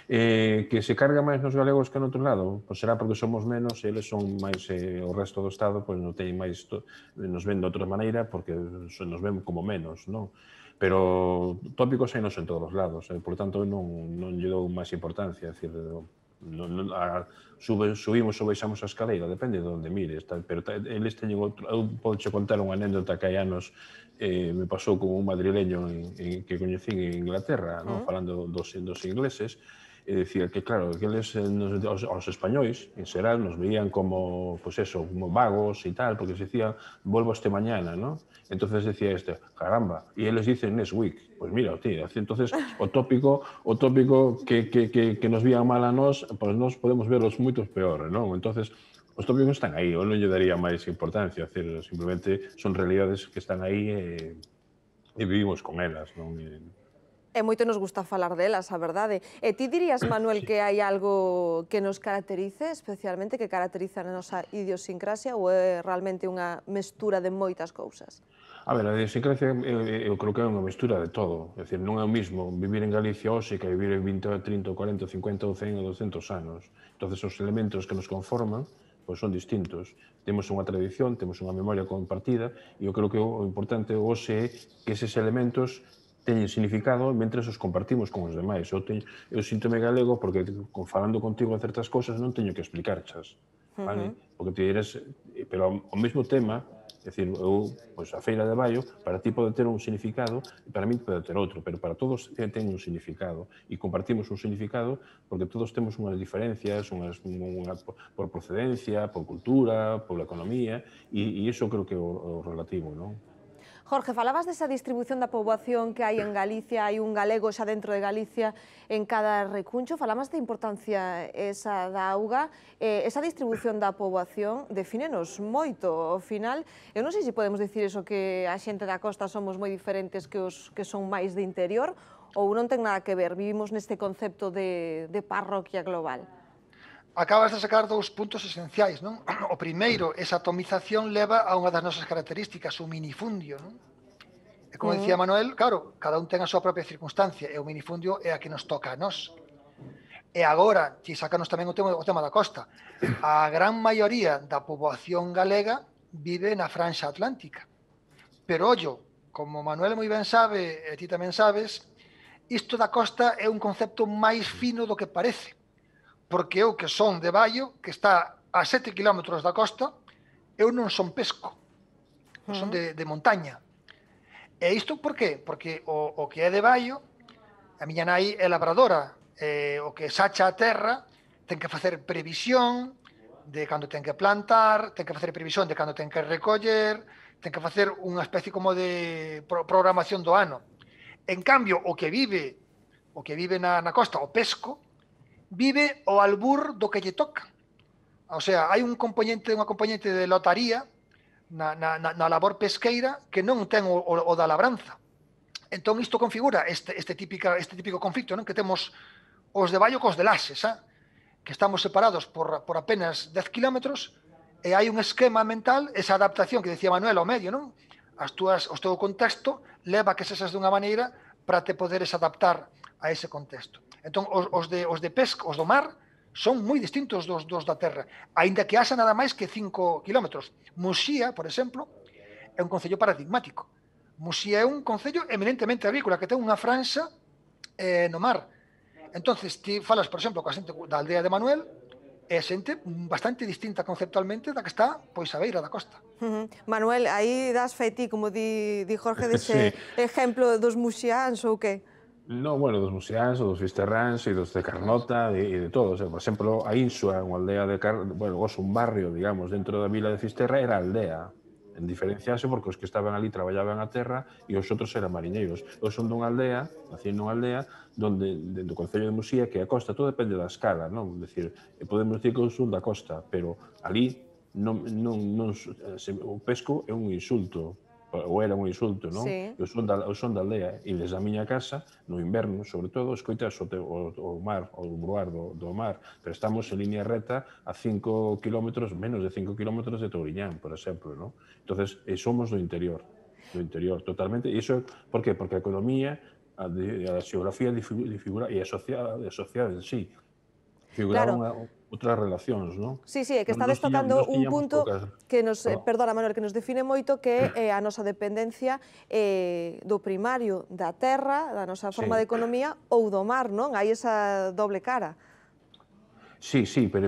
Que se carga máis nos galegos que no outro lado, pois será porque somos menos e eles son máis, o resto do Estado, pois non teñen máis, nos ven de outra maneira porque nos ven como menos, non? Pero tópicos hai nos en todos os lados, por tanto non lle dou máis importancia, é dicir, subimos ou baixamos a escaleira, depende de onde mires, pero eles teñen outro. Eu podo contar unha anécdota que hai anos me pasou con un madrileño que coñecín en Inglaterra, falando dos ingleses, e dicía que, claro, aos españois, en xeral, nos veían como vagos e tal, porque se dicía, volvo este mañana, ¿no? Entonces decía este, caramba, y eles dicen next week. Pues mira, tío, entonces o tópico que nos vían mal a nós, pues nós podemos verlos moitos peor, ¿no? Entonces, os tópicos están aí, eu non lle daría máis importancia, simplemente son realidades que están aí e vivimos con elas, non? E moito nos gusta falar delas, a verdade. E ti dirías, Manuel, que hai algo que nos caracterice, especialmente que caracteriza a nosa idiosincrasia, ou é realmente unha mestura de moitas cousas? A ver, a idiosincrasia eu creo que é unha mestura de todo. É dicir, non é o mismo vivir en Galicia hoxe que vivir en 20, 30, 40, 50, ou 100 ou 200 anos. Entón, os elementos que nos conforman pois son distintos. Temos unha tradición, temos unha memoria compartida, e eu creo que o importante hoxe é que eses elementos teñen significado mentre os compartimos con os demais. Eu síntome galego porque falando contigo de certas cousas non teño que explicarchas, vale? Porque te dirás, pero o mesmo tema, é dicir, a feira de Bayo, para ti pode ter un significado e para min pode ter outro, pero para todos ten un significado e compartimos un significado porque todos temos unhas diferencias, por procedencia, por cultura, por economía, e iso creo que é o relativo, non? Jorge, falabas desa distribución da poboación que hai en Galicia, hai un galego xa dentro de Galicia en cada recuncho, falabas da importancia esa da auga, esa distribución da poboación defínenos moito, ao final, eu non sei se podemos dicir iso que a xente da costa somos moi diferentes que os que son máis de interior, ou non ten nada que ver, vivimos neste concepto de parroquia global. Acabas de sacar dous puntos esenciais, non? O primeiro, esa atomización leva a unha das nosas características, o minifundio, non? E como dicía Manuel, claro, cada un ten a súa propia circunstancia, e o minifundio é a que nos toca a nós. E agora, ti sacanos tamén o tema da costa, a gran maioría da poboación galega vive na franxa atlántica. Pero, ollo, como Manuel moi ben sabe, e ti tamén sabes, isto da costa é un concepto máis fino do que parece. Porque eu que son de Baio, que está a 7 km da costa, eu non son pesco, son de montaña. E isto por qué? Porque o que é de Baio, a miña nai é labradora, o que sacha a terra, ten que facer previsión de cando ten que plantar, ten que facer previsión de cando ten que recoller, ten que facer unha especie como de programación do ano. En cambio, o que vive na costa, o pesco, vive o albur do que lle toca. O sea, hai unha componente de lotaría na labor pesqueira que non ten o da labranza. Entón, isto configura este típico conflito que temos os de Baio cos de Laxes, que estamos separados por apenas 10 kilómetros, e hai un esquema mental, esa adaptación que dicía Manuel ao medio, o teu contexto leva que sexas dunha maneira para te poderes adaptar a ese contexto. Entón, os do mar son moi distintos dos da terra, aínda que haxa nada máis que 5 km. Muxía, por exemplo, é un concello paradigmático. Muxía é un concello eminentemente agrícola, que ten unha franxa no mar. Entón, ti falas, por exemplo, coa xente da aldea de Manuel, é xente bastante distinta conceptualmente da que está pois a beira da costa. Manuel, aí das feití, como di Jorge, dese exemplo dos muxiáns ou que? Non, bueno, dos muxeáns, dos fisterráns e dos de Carnota e de todos. Por exemplo, a Ainsua, unha aldea de Carnota, bueno, un barrio, digamos, dentro da vila de Fisterra, era aldea. En diferenciase porque os que estaban ali traballaban a terra e os outros eran mariñeiros. Eu son dunha aldea, nací nunha aldea, do Concello de Muxía, que é a costa, todo depende da escala, non? É dicir, podemos dicir que eu son da costa, pero ali o pesco é un insulto. Ou era un insulto, non? Eu son da aldea e desde a miña casa, no inverno, sobre todo, escoitas o mar, o bruar do mar, pero estamos en línea reta a 5 km, menos de 5 km de Tauriñán, por exemplo, non? Entón, somos do interior, totalmente. E iso, por que? Porque a economía, a xeografía e a sociedade en sí figuraba outras relacións, non? Sí, é que estades tocando un punto que nos, perdona, Manuel, que nos define moito, que é a nosa dependencia do primario, da terra, da nosa forma de economía ou do mar, non? Hai esa doble cara. Sí, pero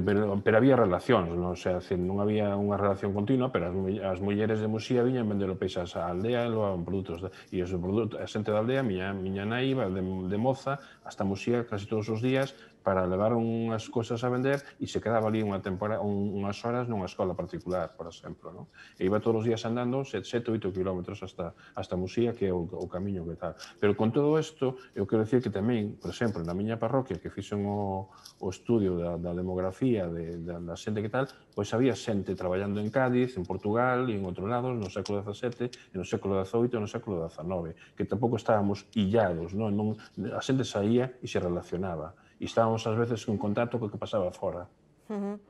había relacións, non? O sea, non había unha relación continua, pero as mulleres de Muxía viñan vender o peixas á aldea e levaban produtos. E a xente da aldea, miña nai, de moza, hasta Muxía, casi todos os días, para levar unhas cousas a vender e se quedaba ali unhas horas nunha escola particular, por exemplo, non? E iba todos os días andando 7 ou 8 kilómetros hasta Muxía, que é o camiño que tal. Pero con todo isto, eu quero dicir que tamén, por exemplo, na miña parroquia, que fixen o estudio da demografía da xente que tal, pois había xente traballando en Cádiz, en Portugal e en outros lados no século XVII, no século XVIII e no século XIX, que tampouco estábamos illados, non? A xente saía e se relacionaba. E estábamos, ás veces, en contacto co que pasaba fora. Eu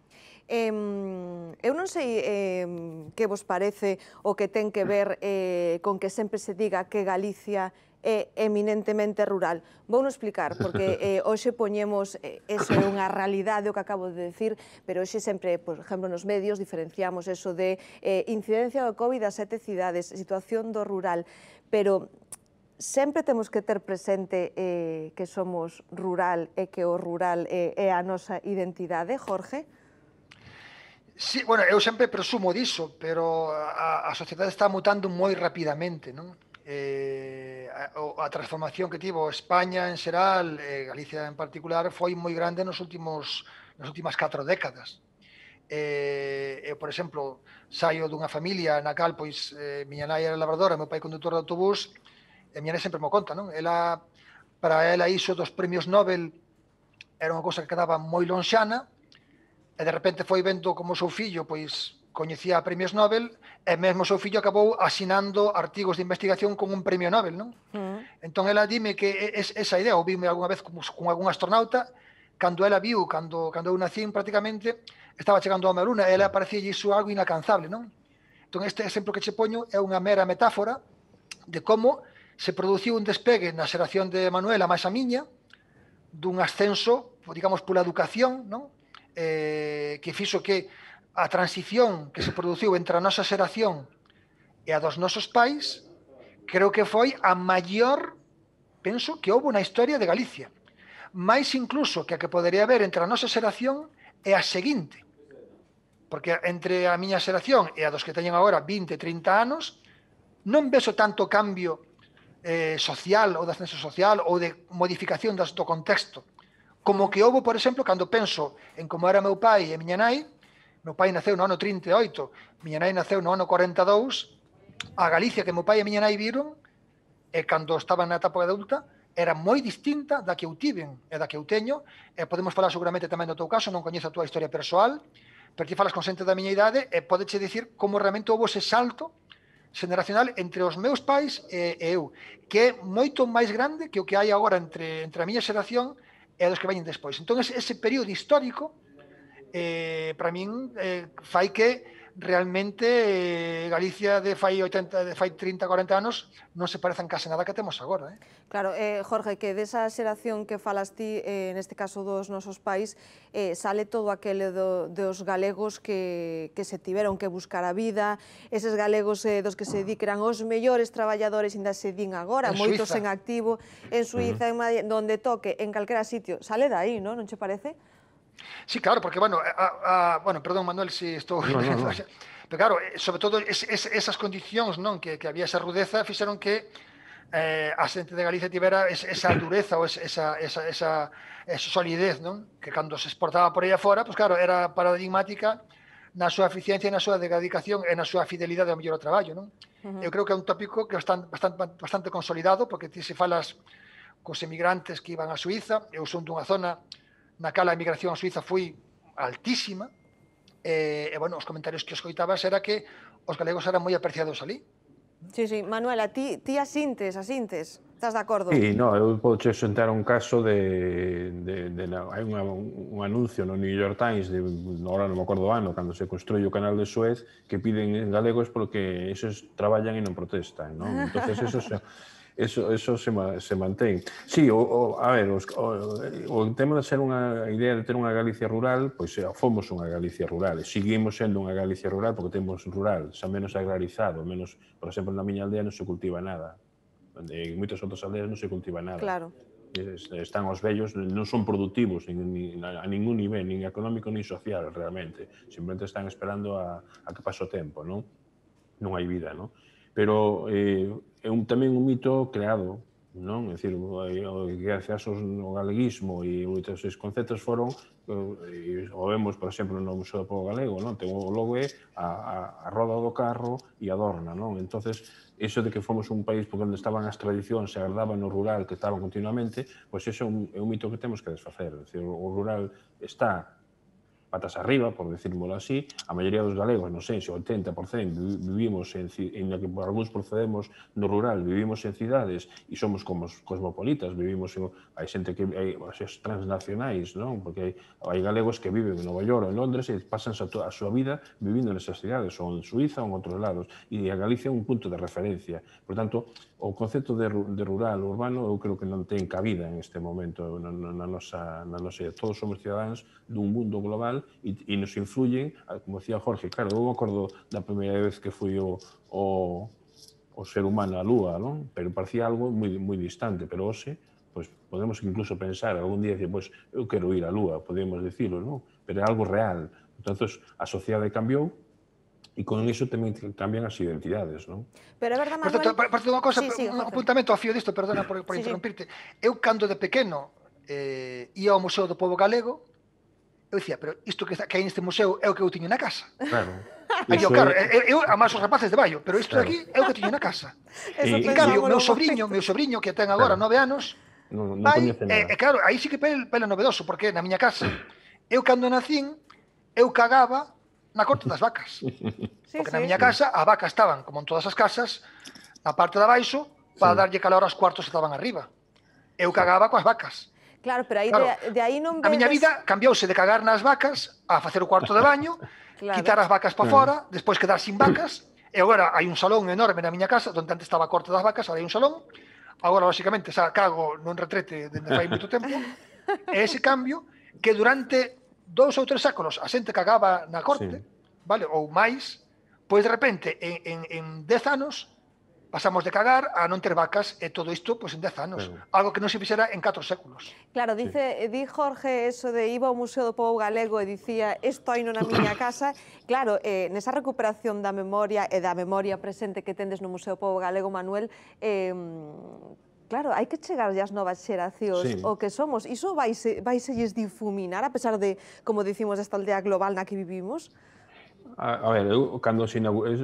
non sei que vos parece o que ten que ver con que sempre se diga que Galicia é eminentemente rural. Vouno explicar, porque hoxe poñemos eso é unha realidade, o que acabo de decir, pero hoxe sempre, por exemplo, nos medios diferenciamos eso de incidencia do COVID a 7 cidades, situación do rural, pero sempre temos que ter presente que somos rural e que o rural é a nosa identidade, Jorge? Sí, bueno, eu sempre presumo diso, pero a sociedade está mutando moi rapidamente, non? A transformación que tivo España en xeral, Galicia en particular, foi moi grande nas últimas 4 décadas. Eu, por exemplo, saio dunha familia na cal, pois, miña nai era labradora, meu pai condutor de autobús, e miña nai sempre me conta, non? Para ela iso dos premios Nobel era unha cosa que quedaba moi lonxana, e de repente foi vendo como o seu fillo coñecía premios Nobel, e mesmo o seu fillo acabou asinando artigos de investigación con un premio Nobel, non? Entón, ela dime que esa idea, ou vime algunha vez con algún astronauta, cando ela viu, cando eu nacín prácticamente, estaba chegando a Luna, e ela parecía iso algo inacanzable, non? Entón, este exemplo que che poño é unha mera metáfora de como se produciu un despegue na xeración de Manuela máis a miña dun ascenso, digamos, pola educación, que fixo que a transición que se produciu entre a nosa xeración e a dos nosos pais creo que foi a maior, penso, que houbo na historia de Galicia, máis incluso que a que podería haber entre a nosa xeración e a seguinte, porque entre a miña xeración e a dos que teñen agora 20 ou 30 anos non vexo tanto cambio social ou de ascenso social ou de modificación do contexto como que houve, por exemplo, cando penso en como era meu pai e miña nai. Meu pai naceu no ano 38, miña nai naceu no ano 42. A Galicia que meu pai e miña nai viron e cando estaban na etapa adulta era moi distinta da que eu tiven e da que eu teño, e podemos falar seguramente tamén do teu caso, non coñezo a túa historia persoal, pero ti falas con xente da miña idade e podeche dicir como realmente houve ese salto xeneracional entre os meus pais e eu, que é moito máis grande que o que hai agora entre a miña xeración e a dos que veñen despois. Entón, ese período histórico, para min, fai que realmente Galicia de fai 30, 40 anos non se parezan case nada que temos agora. Claro, Jorge, que desa xeración que falas ti, neste caso dos nosos pais, sale todo aquele dos galegos que se tiveron que buscar a vida, eses galegos dos que se di que eran os mellores traballadores, ainda se din agora, moitos en activo, en Suiza, en Madrid, donde toque, en calquera sitio, sale de aí, non? Non che parece? Sí, claro, porque, bueno, perdón, Manuel, si estou... Pero claro, sobre todo, esas condicións que había esa rudeza fixeron que a xente de Galicia tivera esa dureza ou esa solidez, que cando se exportaba por aí afora, pois claro, era paradigmática na súa eficiencia, na súa dedicación e na súa fidelidade ao mellor traballo. Eu creo que é un tópico que é bastante consolidado, porque ti se falas cos emigrantes que iban a Suiza, eu son dunha zona na cala a emigración a Suiza foi altísima, e, bueno, os comentarios que escoitabas era que os galegos eran moi apreciados ali. Sí, sí, Manuela, ti asintes, estás de acordo? Sí, non, eu podo che sentar un caso de... hai un anuncio no New York Times, agora non me acordo o ano, cando se construye o canal de Suez, que piden galegos porque esos traballan e non protestan, non? Entón, eso se... Eso se mantén. Sí, a ver, o tema de ser unha idea de ter unha Galicia rural, pois fomos unha Galicia rural, e seguimos sendo unha Galicia rural porque temos rural, xa menos agrarizado, menos, por exemplo, na miña aldea non se cultiva nada, en moitas outras aldeas non se cultiva nada. Claro. Están os vellos, non son productivos a ningún nivel, nin económico, nin social, realmente. Simplemente están esperando a que pase o tempo, non? Non hai vida, non? Pero é tamén un mito creado non? É dicir, gracias ao galeguismo e os seus conceptos foron, o vemos, por exemplo, no Museo Pobo Galego, logo é a roda do carro e a dorna. Entón, iso de que fomos un país onde estaban as tradicións, se agardaban o rural, que estaban continuamente, pois iso é un mito que temos que desfacer. O rural está patas arriba, por decirmoslo así. A maioría dos galegos, non sei, se o 80% vivimos en que algúns procedemos do rural, vivimos en cidades e somos cosmopolitas, vivimos en... hai xente que hai transnacionais, non? Porque hai galegos que viven en Nova York ou en Londres e pasan a súa vida vivindo nesas cidades, ou en Suiza ou en outros lados, e a Galicia é un punto de referencia. Por tanto, o concepto de rural ou urbano eu creo que non ten cabida en este momento na nosa... Todos somos cidadáns dun mundo global e nos influyen, como decía Jorge, claro, eu me acordo da primeira vez que fui o ser humano á Lúa, pero parecía algo moi distante, pero hoxe podemos incluso pensar, algún día decir, pois, eu quero ir á Lúa, podemos dicilo, pero é algo real. Entón, a sociedade cambiou e con iso tamén cambian as identidades. Pero é verdade, Manuel... Por certo, unha cosa, un apuntamento a fío disto, perdona por interrompirte. Eu, cando de pequeno, ia ao Museo do Pobo Galego, eu dicía, pero isto que hai neste museo é o que eu tiño na casa. Claro. Eu, además, os rapaces de Bayo, pero isto aquí é o que tiño na casa. En cambio, o meu sobrinho, que ten agora 9 anos, e claro, aí sí que pele novedoso, porque na miña casa, eu cando nacín, eu cagaba na corte das vacas. Porque na miña casa, a vaca estaban, como en todas as casas, na parte de abaixo, para darlle calor aos cuartos que estaban arriba. Eu cagaba coas vacas. Claro, pero de aí non vedes... A miña vida cambióse de cagar nas vacas a facer o cuarto de baño, quitar as vacas para fora, despois quedar sin vacas, e agora hai un salón enorme na miña casa, onde antes estaba a corte das vacas, agora hai un salón, agora, basicamente, cago nun retrete dende fai moito tempo, e ese cambio que durante 2 ou 3 séculos a xente cagaba na corte, ou máis, pois de repente, en 10 anos, pasamos de cagar a non ter vacas e todo isto en 10 anos. Algo que non se fixera en 4 séculos. Claro, di Jorge eso de iba ao Museo do Pobo Galego e dicía isto hai non na miña casa. Claro, nesa recuperación da memoria e da memoria presente que tendes no Museo do Pobo Galego, Manuel, claro, hai que chegar ás novas xeracións o que somos. Iso vaiselles difuminar a pesar de, como dicimos, esta aldea global na que vivimos? A ver,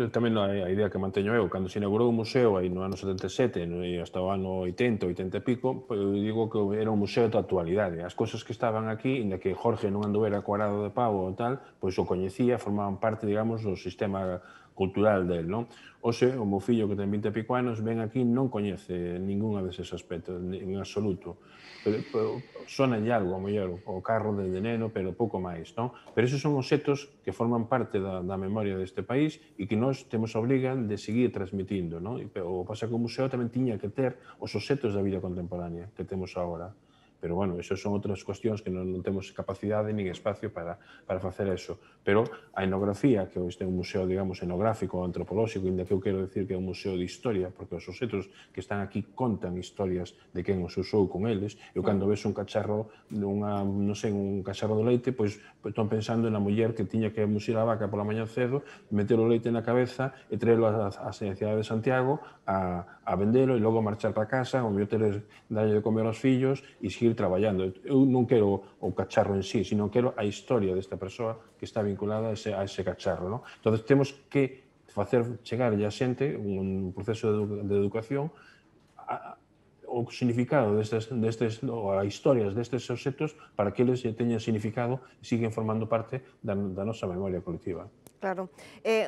tamén a idea que manteño eu, cando se inaugurou o museo aí no ano 77 e hasta o ano 80, 80 e pico, eu digo que era un museo da actualidade. As cousas que estaban aquí, inda que Jorge non anduvera cuadrado de pavo ou tal, pois o coñecía, formaban parte, digamos, do sistema cultural del, non? Oxe, o meu fillo que ten 20 e pico anos ven aquí non coñece ninguna deses aspectos, en absoluto. Sonan lle algo, a mellor, o carro de neno, pero pouco máis, non? Pero esos son os setos que forman parte da memoria deste país e que nós temos a obriga de seguir transmitindo, non? O pasa que o museo tamén tiña que ter os setos da vida contemporánea que temos agora. Pero, bueno, esas son outras cuestións que non temos capacidade nin espacio para facer eso. Pero a etnografía, que este é un museo, digamos, etnográfico, antropolóxico, ainda que eu quero decir que é un museo de historia, porque os outros que están aquí contan historias de quen os usou con eles. Eu, cando ves un cacharro, non sei, un cacharro de leite, pois están pensando na muller que tiña que muxir a vaca pola mañá cedo, meter o leite na cabeza e traelo á cidade de Santiago a vendelo e logo marchar para casa, ou mellor ter dalle de comer aos fillos e seguir traballando. Eu non quero o cacharro en sí, sino quero a historia desta persoa que está vinculada a ese cacharro. Entón, temos que facer chegar a xente un proceso de educación o significado ou as historias destes objetos para que eles teñan significado e siguen formando parte da nosa memoria colectiva. Claro.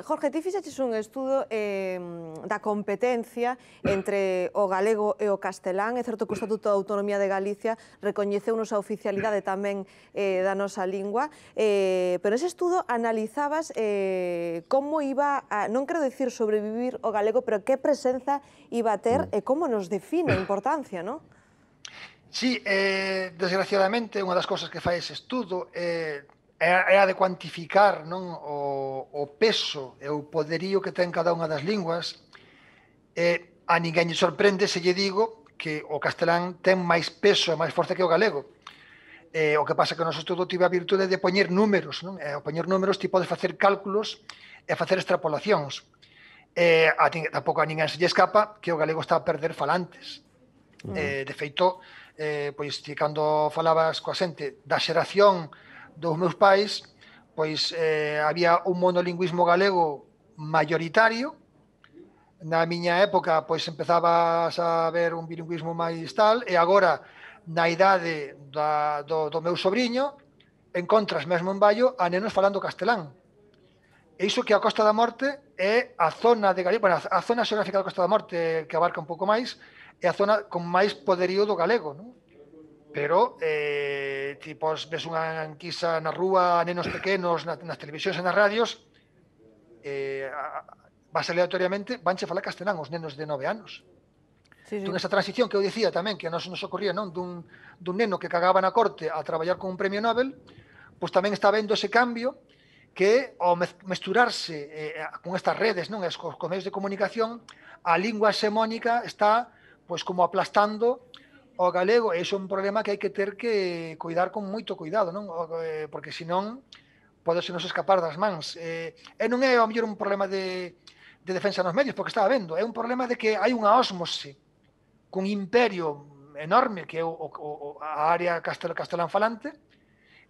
Jorge, ti fixaches un estudo da competencia entre o galego e o castelán. É certo que o Estatuto de Autonomía de Galicia recoñeceu-nos a oficialidade tamén da nosa lingua, pero ese estudo analizabas como iba a, non quero dicir sobrevivir o galego, pero que presenza iba a ter e como nos define a importancia, non? Sí, desgraciadamente, unha das cousas que fai ese estudo é a de cuantificar o peso e o poderío que ten cada unha das linguas. A ninguén lle sorprende se lle digo que o castelán ten máis peso e máis forza que o galego. O que pasa é que o noso estudo tive a virtude de poñer números. Ao poñer números ti podes facer cálculos e facer extrapolacións. Tampouco a ninguén se lle escapa que o galego está a perder falantes. De feito, pois ti cando falabas coa xente da xeración dos meus pais, pois había un monolingüismo galego maioritario. Na miña época, pois empezabas a ver un bilingüismo máis tal, e agora, na idade do meu sobrinho, encontras mesmo en Bayo a nenos falando castelán. E iso que a Costa da Morte é a zona de Galicia, bueno, a zona xeográfica da Costa da Morte que abarca un pouco máis, é a zona con máis poderío do galego, non? Pero, tipo, ves unha enquisa na rúa, nenos pequenos, nas televisións e nas radios, vas aleatoriamente, vanche falar castelán os nenos de 9 anos. Entón, esa transición que eu dicía tamén, que nos ocorría dun neno que cagaba na corte a traballar con un premio Nobel, pois tamén está vendo ese cambio que, ao mesturarse con estas redes, con medios de comunicación, a lingua hexemónica está como aplastando o galego. E iso é un problema que hai que ter que cuidar con moito cuidado, porque senón podese nos escapar das mans. E non é, ao mellor, un problema de defensa nos medios, porque estaba vendo, é un problema de que hai unha ósmose cun imperio enorme que é a área castelán falante,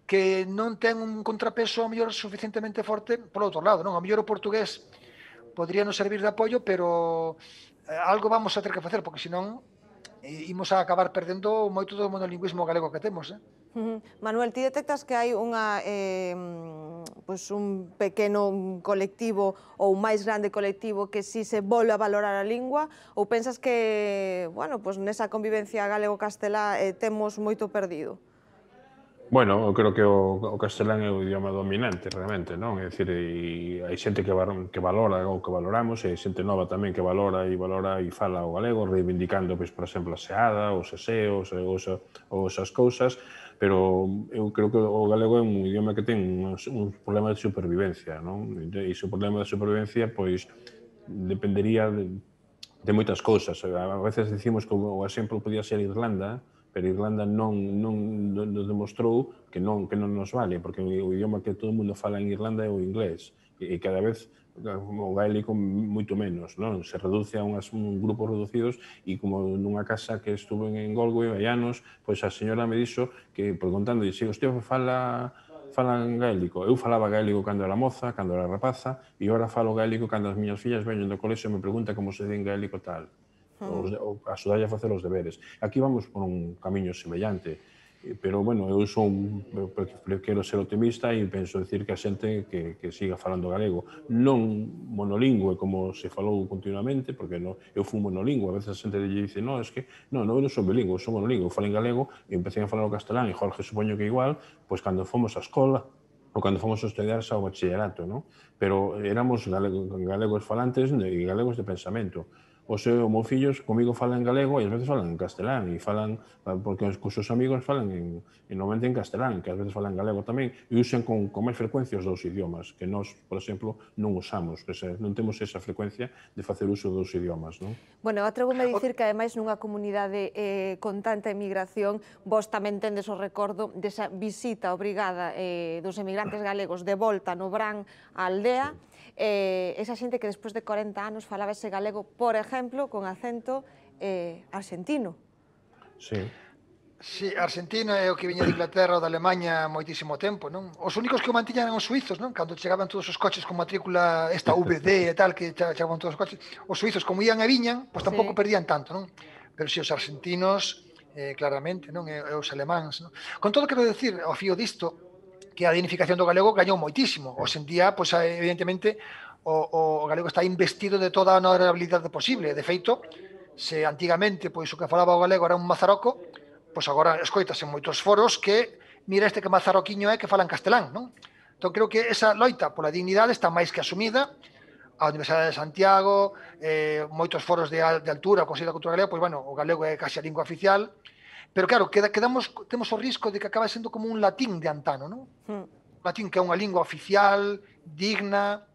que non ten un contrapeso, ao mellor, suficientemente forte polo outro lado. Ao mellor o portugués podría nos servir de apoio, pero algo vamos a ter que facer, porque senón imos a acabar perdendo moito do monolingüismo galego que temos. Manuel, ti detectas que hai un pequeno colectivo ou un máis grande colectivo que si se volve a valorar a lingua, ou pensas que nesa convivencia galego-castelá temos moito perdido? Bueno, eu creo que o castelán é o idioma dominante, realmente, non? É dicir, hai xente que valora ou que valoramos, e hai xente nova tamén que valora e fala o galego, reivindicando, por exemplo, a seada, os aseos ou esas cousas, pero eu creo que o galego é un idioma que ten un problema de supervivencia, non? E ese problema de supervivencia, pois, dependería de moitas cousas. A veces dicimos que o exemplo podía ser Irlanda, pero Irlanda non nos demostrou que non nos vale, porque o idioma que todo o mundo fala en Irlanda é o inglés, e cada vez o gaélico moito menos, non? Se reduce a un grupo reducidos, e como nunha casa que estuve en Galway hai anos, pois a señora me dixo que, preguntándolle, se o teu falan gaélico. Eu falaba gaélico cando era moza, cando era rapaza, e agora falo gaélico cando as miñas fillas veñen do colexo e me preguntan como se di en gaélico tal. Axudarlle a facer os deberes. Aquí vamos por un camiño semellante, pero, bueno, eu quero ser optimista e penso dicir que a xente que siga falando galego, non monolingüe como se falou continuamente, porque eu fui monolingüe. A veces a xente lle dice, non, eu non sou bilingüe, sou monolingüe, eu falo en galego e empecé a falar o castelán, e Jorge supoño que igual, pois cando fomos á escola ou cando fomos a estudar ao bachillerato, pero éramos galegos falantes e galegos de pensamento. Os meus fillos comigo falan galego e ás veces falan en castelán, e falan porque os seus amigos falan normalmente en castelán, que ás veces falan galego tamén, e usan con máis frecuencia os dous idiomas, que nós, por exemplo, non usamos, non temos esa frecuencia de facer uso dos idiomas. Bueno, atrevo-me a dicir que, ademais, nunha comunidade con tanta emigración, vos tamén tendes o recordo desa visita obrigada dos emigrantes galegos de volta no verán á aldea, esa xente que despois de 40 anos falaba ese galego, por exemplo, con acento argentino. Sí, argentino é o que viña de Inglaterra ou de Alemanha moitísimo tempo. Os únicos que o mantiñan eran os suizos, cando chegaban todos os coches con matrícula esta VD e tal, que chegaban todos os coches. Os suizos, como ían e viñan, pois tampouco perdían tanto. Pero si os argentinos, claramente, e os alemáns. Con todo, quero dicir, ao fío disto, que a dignificación do galego gañou moitísimo. Hoxe en día, evidentemente, o galego está investido de toda a honorabilidade posible. De feito, se antigamente o que falaba o galego era un mazaroco, pois agora escoitas en moitos foros que mira este que mazaroquiño é que fala en castelán. Entón, creo que esa loita pola dignidade está máis que asumida. A Universidade de Santiago, moitos foros de altura, o Consello da Cultura Galega, pois, bueno, o galego é casi a lingua oficial. Pero, claro, temos o risco de que acaba sendo como un latín de antano. Un latín que é unha lingua oficial, digna,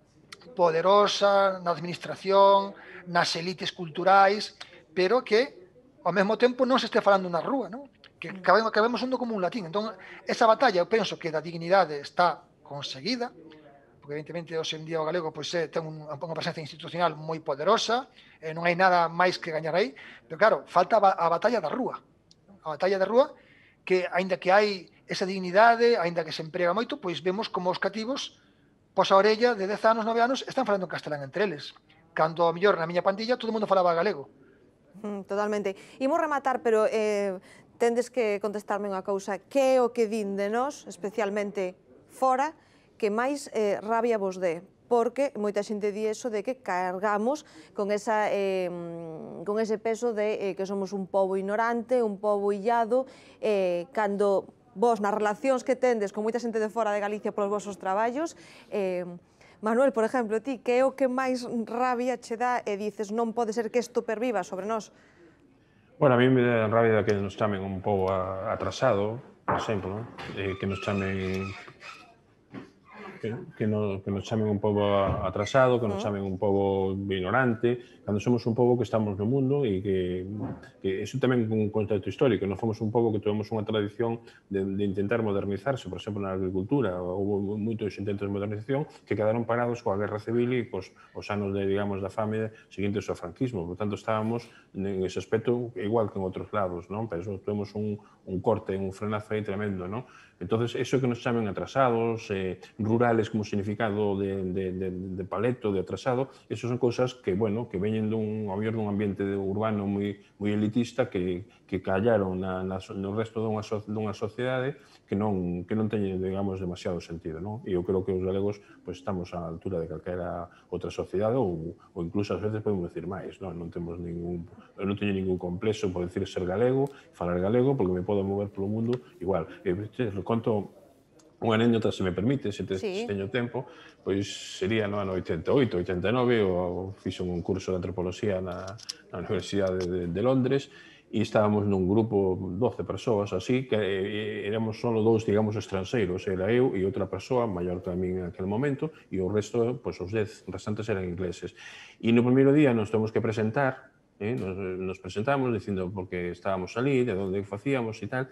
poderosa na administración, nas elites culturais, pero que ao mesmo tempo non se este falando na rúa, que acabemos sendo como un latín. Entón, esa batalla, eu penso que da dignidade está conseguida, porque evidentemente hoxe en día o galego pois ten unha presencia institucional moi poderosa, non hai nada máis que gañar aí, pero claro, falta a batalla da rúa. A batalla da rúa, que aínda que hai esa dignidade, aínda que se emprega moito, pois vemos como os cativos pois a orella de 10 anos, 9 anos, están falando en castelán entre eles. Cando, ao mellor, na miña pandilla, todo o mundo falaba galego. Totalmente. Imos rematar, pero tendes que contestarme unha cousa. Que é o que din de nós, especialmente fora, que máis rabia vos dé? Porque moita xente di iso de que cargamos con ese peso de que somos un pobo ignorante, un pobo illado, cando vos, nas relacións que tendes con moita xente de fora de Galicia polos vosos traballos, Manuel, por exemplo, ti, que é o que máis rabia che dá e dices non pode ser que isto perviva sobre nós? Bueno, a mí me dá rabia que nos chamen un pouco atrasado, por exemplo, que nos chamen un pouco atrasado, que nos chamen un pouco ignorante, cando somos un pouco que estamos no mundo e que iso tamén é un contexto histórico, non fomos un pouco que tivemos unha tradición de intentar modernizarse, por exemplo, na agricultura, houve moitos intentos de modernización que quedaron parados coa guerra civil e os anos da fame seguintes ao franquismo, por tanto estábamos en ese aspecto igual que en outros lados, pero tivemos un corte, un frenazo aí tremendo, entonces iso que nos chamen atrasados, rurales como significado de paleto, de atrasado, iso son cousas que, bueno, que ven dun ambiente urbano moi elitista que callaron no resto dunha sociedade que non teñen, digamos, demasiado sentido. E eu creo que os galegos estamos á altura de calquera outra sociedade ou incluso, ás veces, podemos decir máis. Non teño ningún complexo por decir ser galego, falar galego, porque me podo mover polo mundo igual. Conto unha anécdota, se me permite, se teño tempo, pois sería no ano 88, 89, fixo un curso de antropoloxía na Universidade de Londres e estábamos nun grupo 12 persoas, así, que éramos só dous, digamos, estranxeiros, era eu e outra persoa, maior que a min en aquel momento, e o resto, pois os 10 restantes eran ingleses. E no primeiro día nos temos que presentar, nos presentamos dicindo porque estábamos ali, de onde facíamos e tal,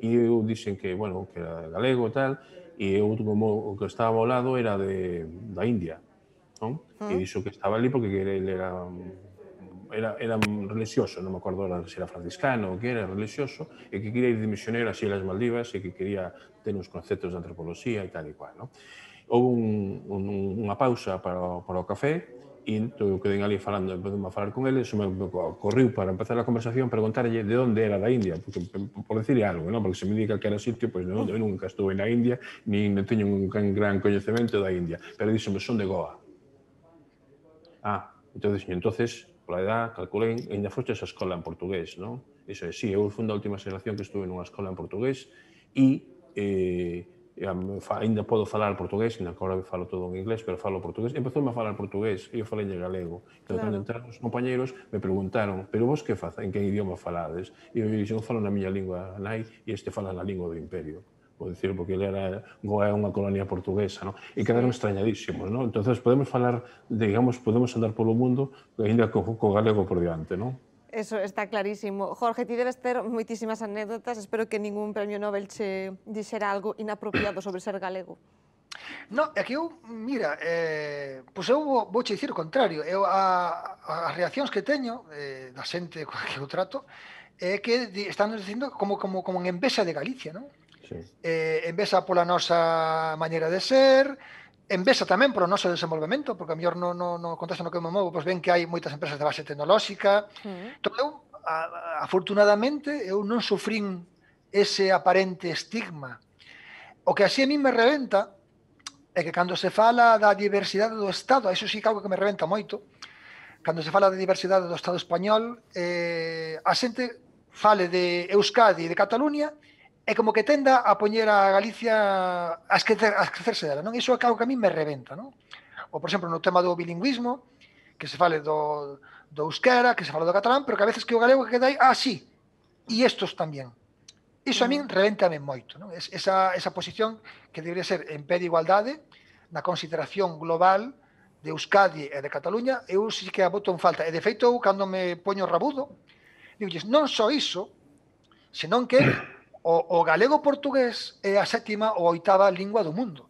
e eu dixen que, bueno, que era galego e tal, e eu, como o que estaba ao lado, era da India, non? E dixo que estaba ali porque ele era religioso, non me acordo se era franciscano ou que era religioso, e que quería ir de misionero así a las Maldivas, e que quería ter uns conceptos de antropoloxía e tal e cual, non? Houve unha pausa para o café, e eu quedei ali falando, empecemos a falar con ele, e me corriu para empezar a conversación preguntarlle de onde era da India, por decirle algo, porque se me dica que era sitio, pois eu nunca estuve na India, nin teño un gran coñecemento da India, pero dixome, son de Goa. Entonces, pola edad, calculei, ainda foste esa escola en portugués, non? Iso é, sí, eu fui da última xeración que estuve nunha escola en portugués, e ainda podo falar portugués, ainda agora falo todo en inglés, pero falo portugués, empezoume a falar portugués e eu falei de galego. Entón, cando entraron os compañeros, me preguntaron, pero vos que faz, en que idioma falades? E eu dixen, eu falo na miña lingua nai e este fala na lingua do imperio. Vou dicir, porque Goa é unha colonia portuguesa, e quedaron extrañadísimos. Entón, podemos falar, digamos, podemos andar polo mundo ainda co galego por diante, non? Eso está clarísimo. Jorge, ti debes ter moitísimas anécdotas. Espero que ningún premio Nobel che dixera algo inapropiado sobre ser galego. Non, é que eu, mira, pois eu vou che dicir o contrario. As reaccións que teño da xente que eu trato é que están dicindo como en envexa de Galicia, non? Envexa pola nosa maneira de ser, envexa tamén polo noso desenvolvemento, porque a mellor no contexto no que eu me movo, pois ven que hai moitas empresas de base tecnolóxica. Entón, eu, afortunadamente, eu non sufrín ese aparente estigma. O que así a mí me reventa é que cando se fala da diversidade do Estado, iso sí que é algo que me reventa moito, cando se fala da diversidade do Estado español, a xente fale de Euskadi e de Cataluña, é como que tenda a poñer a Galicia a esquecerse dela, non? Iso é algo que a mí me reventa, non? Ou, por exemplo, no tema do bilingüismo, que se fale do euskera, que se fale do catalán, pero que a veces que o galego queda aí, sí, e estos tamén. Iso a mí reventame moito, non? Esa posición que debería ser en pé de igualdade, na consideración global de Euskadi e de Cataluña, eu sí que a boto en falta. E, de feito, cando me poño rabudo, digo, non só iso, senón que o galego-portugués é a sétima ou oitava lingua do mundo.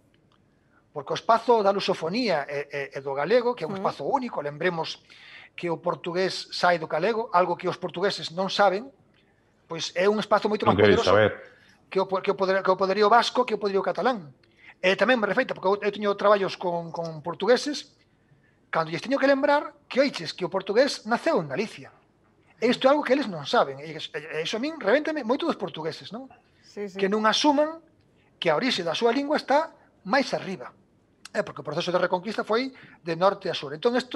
porque o espazo da lusofonía e do galego, que é un espazo único, lembremos que o portugués sai do galego, algo que os portugueses non saben, pois é un espazo moito máis poderoso que o poderío vasco, que o poderío catalán. E tamén me refeita, porque eu teño traballos con portugueses, cando lles teño que lembrar que oiches que o portugués naceu en Galicia. Isto é algo que eles non saben. E iso a min revéntame moito dos portugueses, non? Que non asuman que a orixe da súa lingua está máis arriba. Porque o proceso de reconquista foi de norte a sur. Entón, este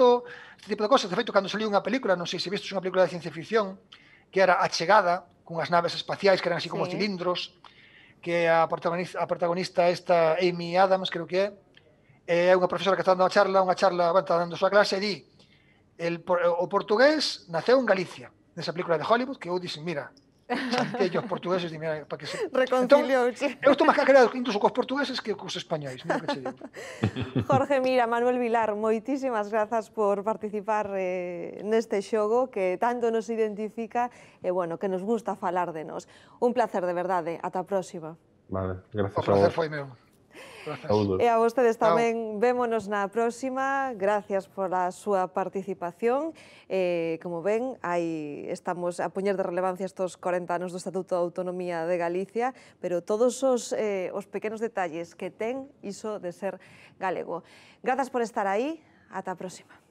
tipo de cosas, de feito, cando saliu unha película, non sei se vistes unha película de ciencia ficción, que era A Chegada, cunhas naves espaciais que eran así como cilindros, que a protagonista esta Amy Adams, creo que é unha profesora que está dando unha charla, está dando a súa clase, e di o portugués naceu en Galicia, nesa película de Hollywood, que eu dixen, mira, xantellos portugueses, di, mira, para que se... Reconciliouche. Eu estou máis calado incluso cos portugueses que cos españois. Jorge Mira, Manuel Vilar, moitísimas grazas por participar neste xogo que tanto nos identifica e, bueno, que nos gusta falar de nós. Un placer, de verdade. Ata a próxima. Vale, gracias a vos. O placer foi meu. E a vostedes tamén, vémonos na próxima. Gracias pola súa participación. Como ven, estamos a poñer de relevancia estos 40 anos do Estatuto de Autonomía de Galicia, pero todos os pequenos detalles que ten iso de ser galego. Grazas por estar aí, ata a próxima.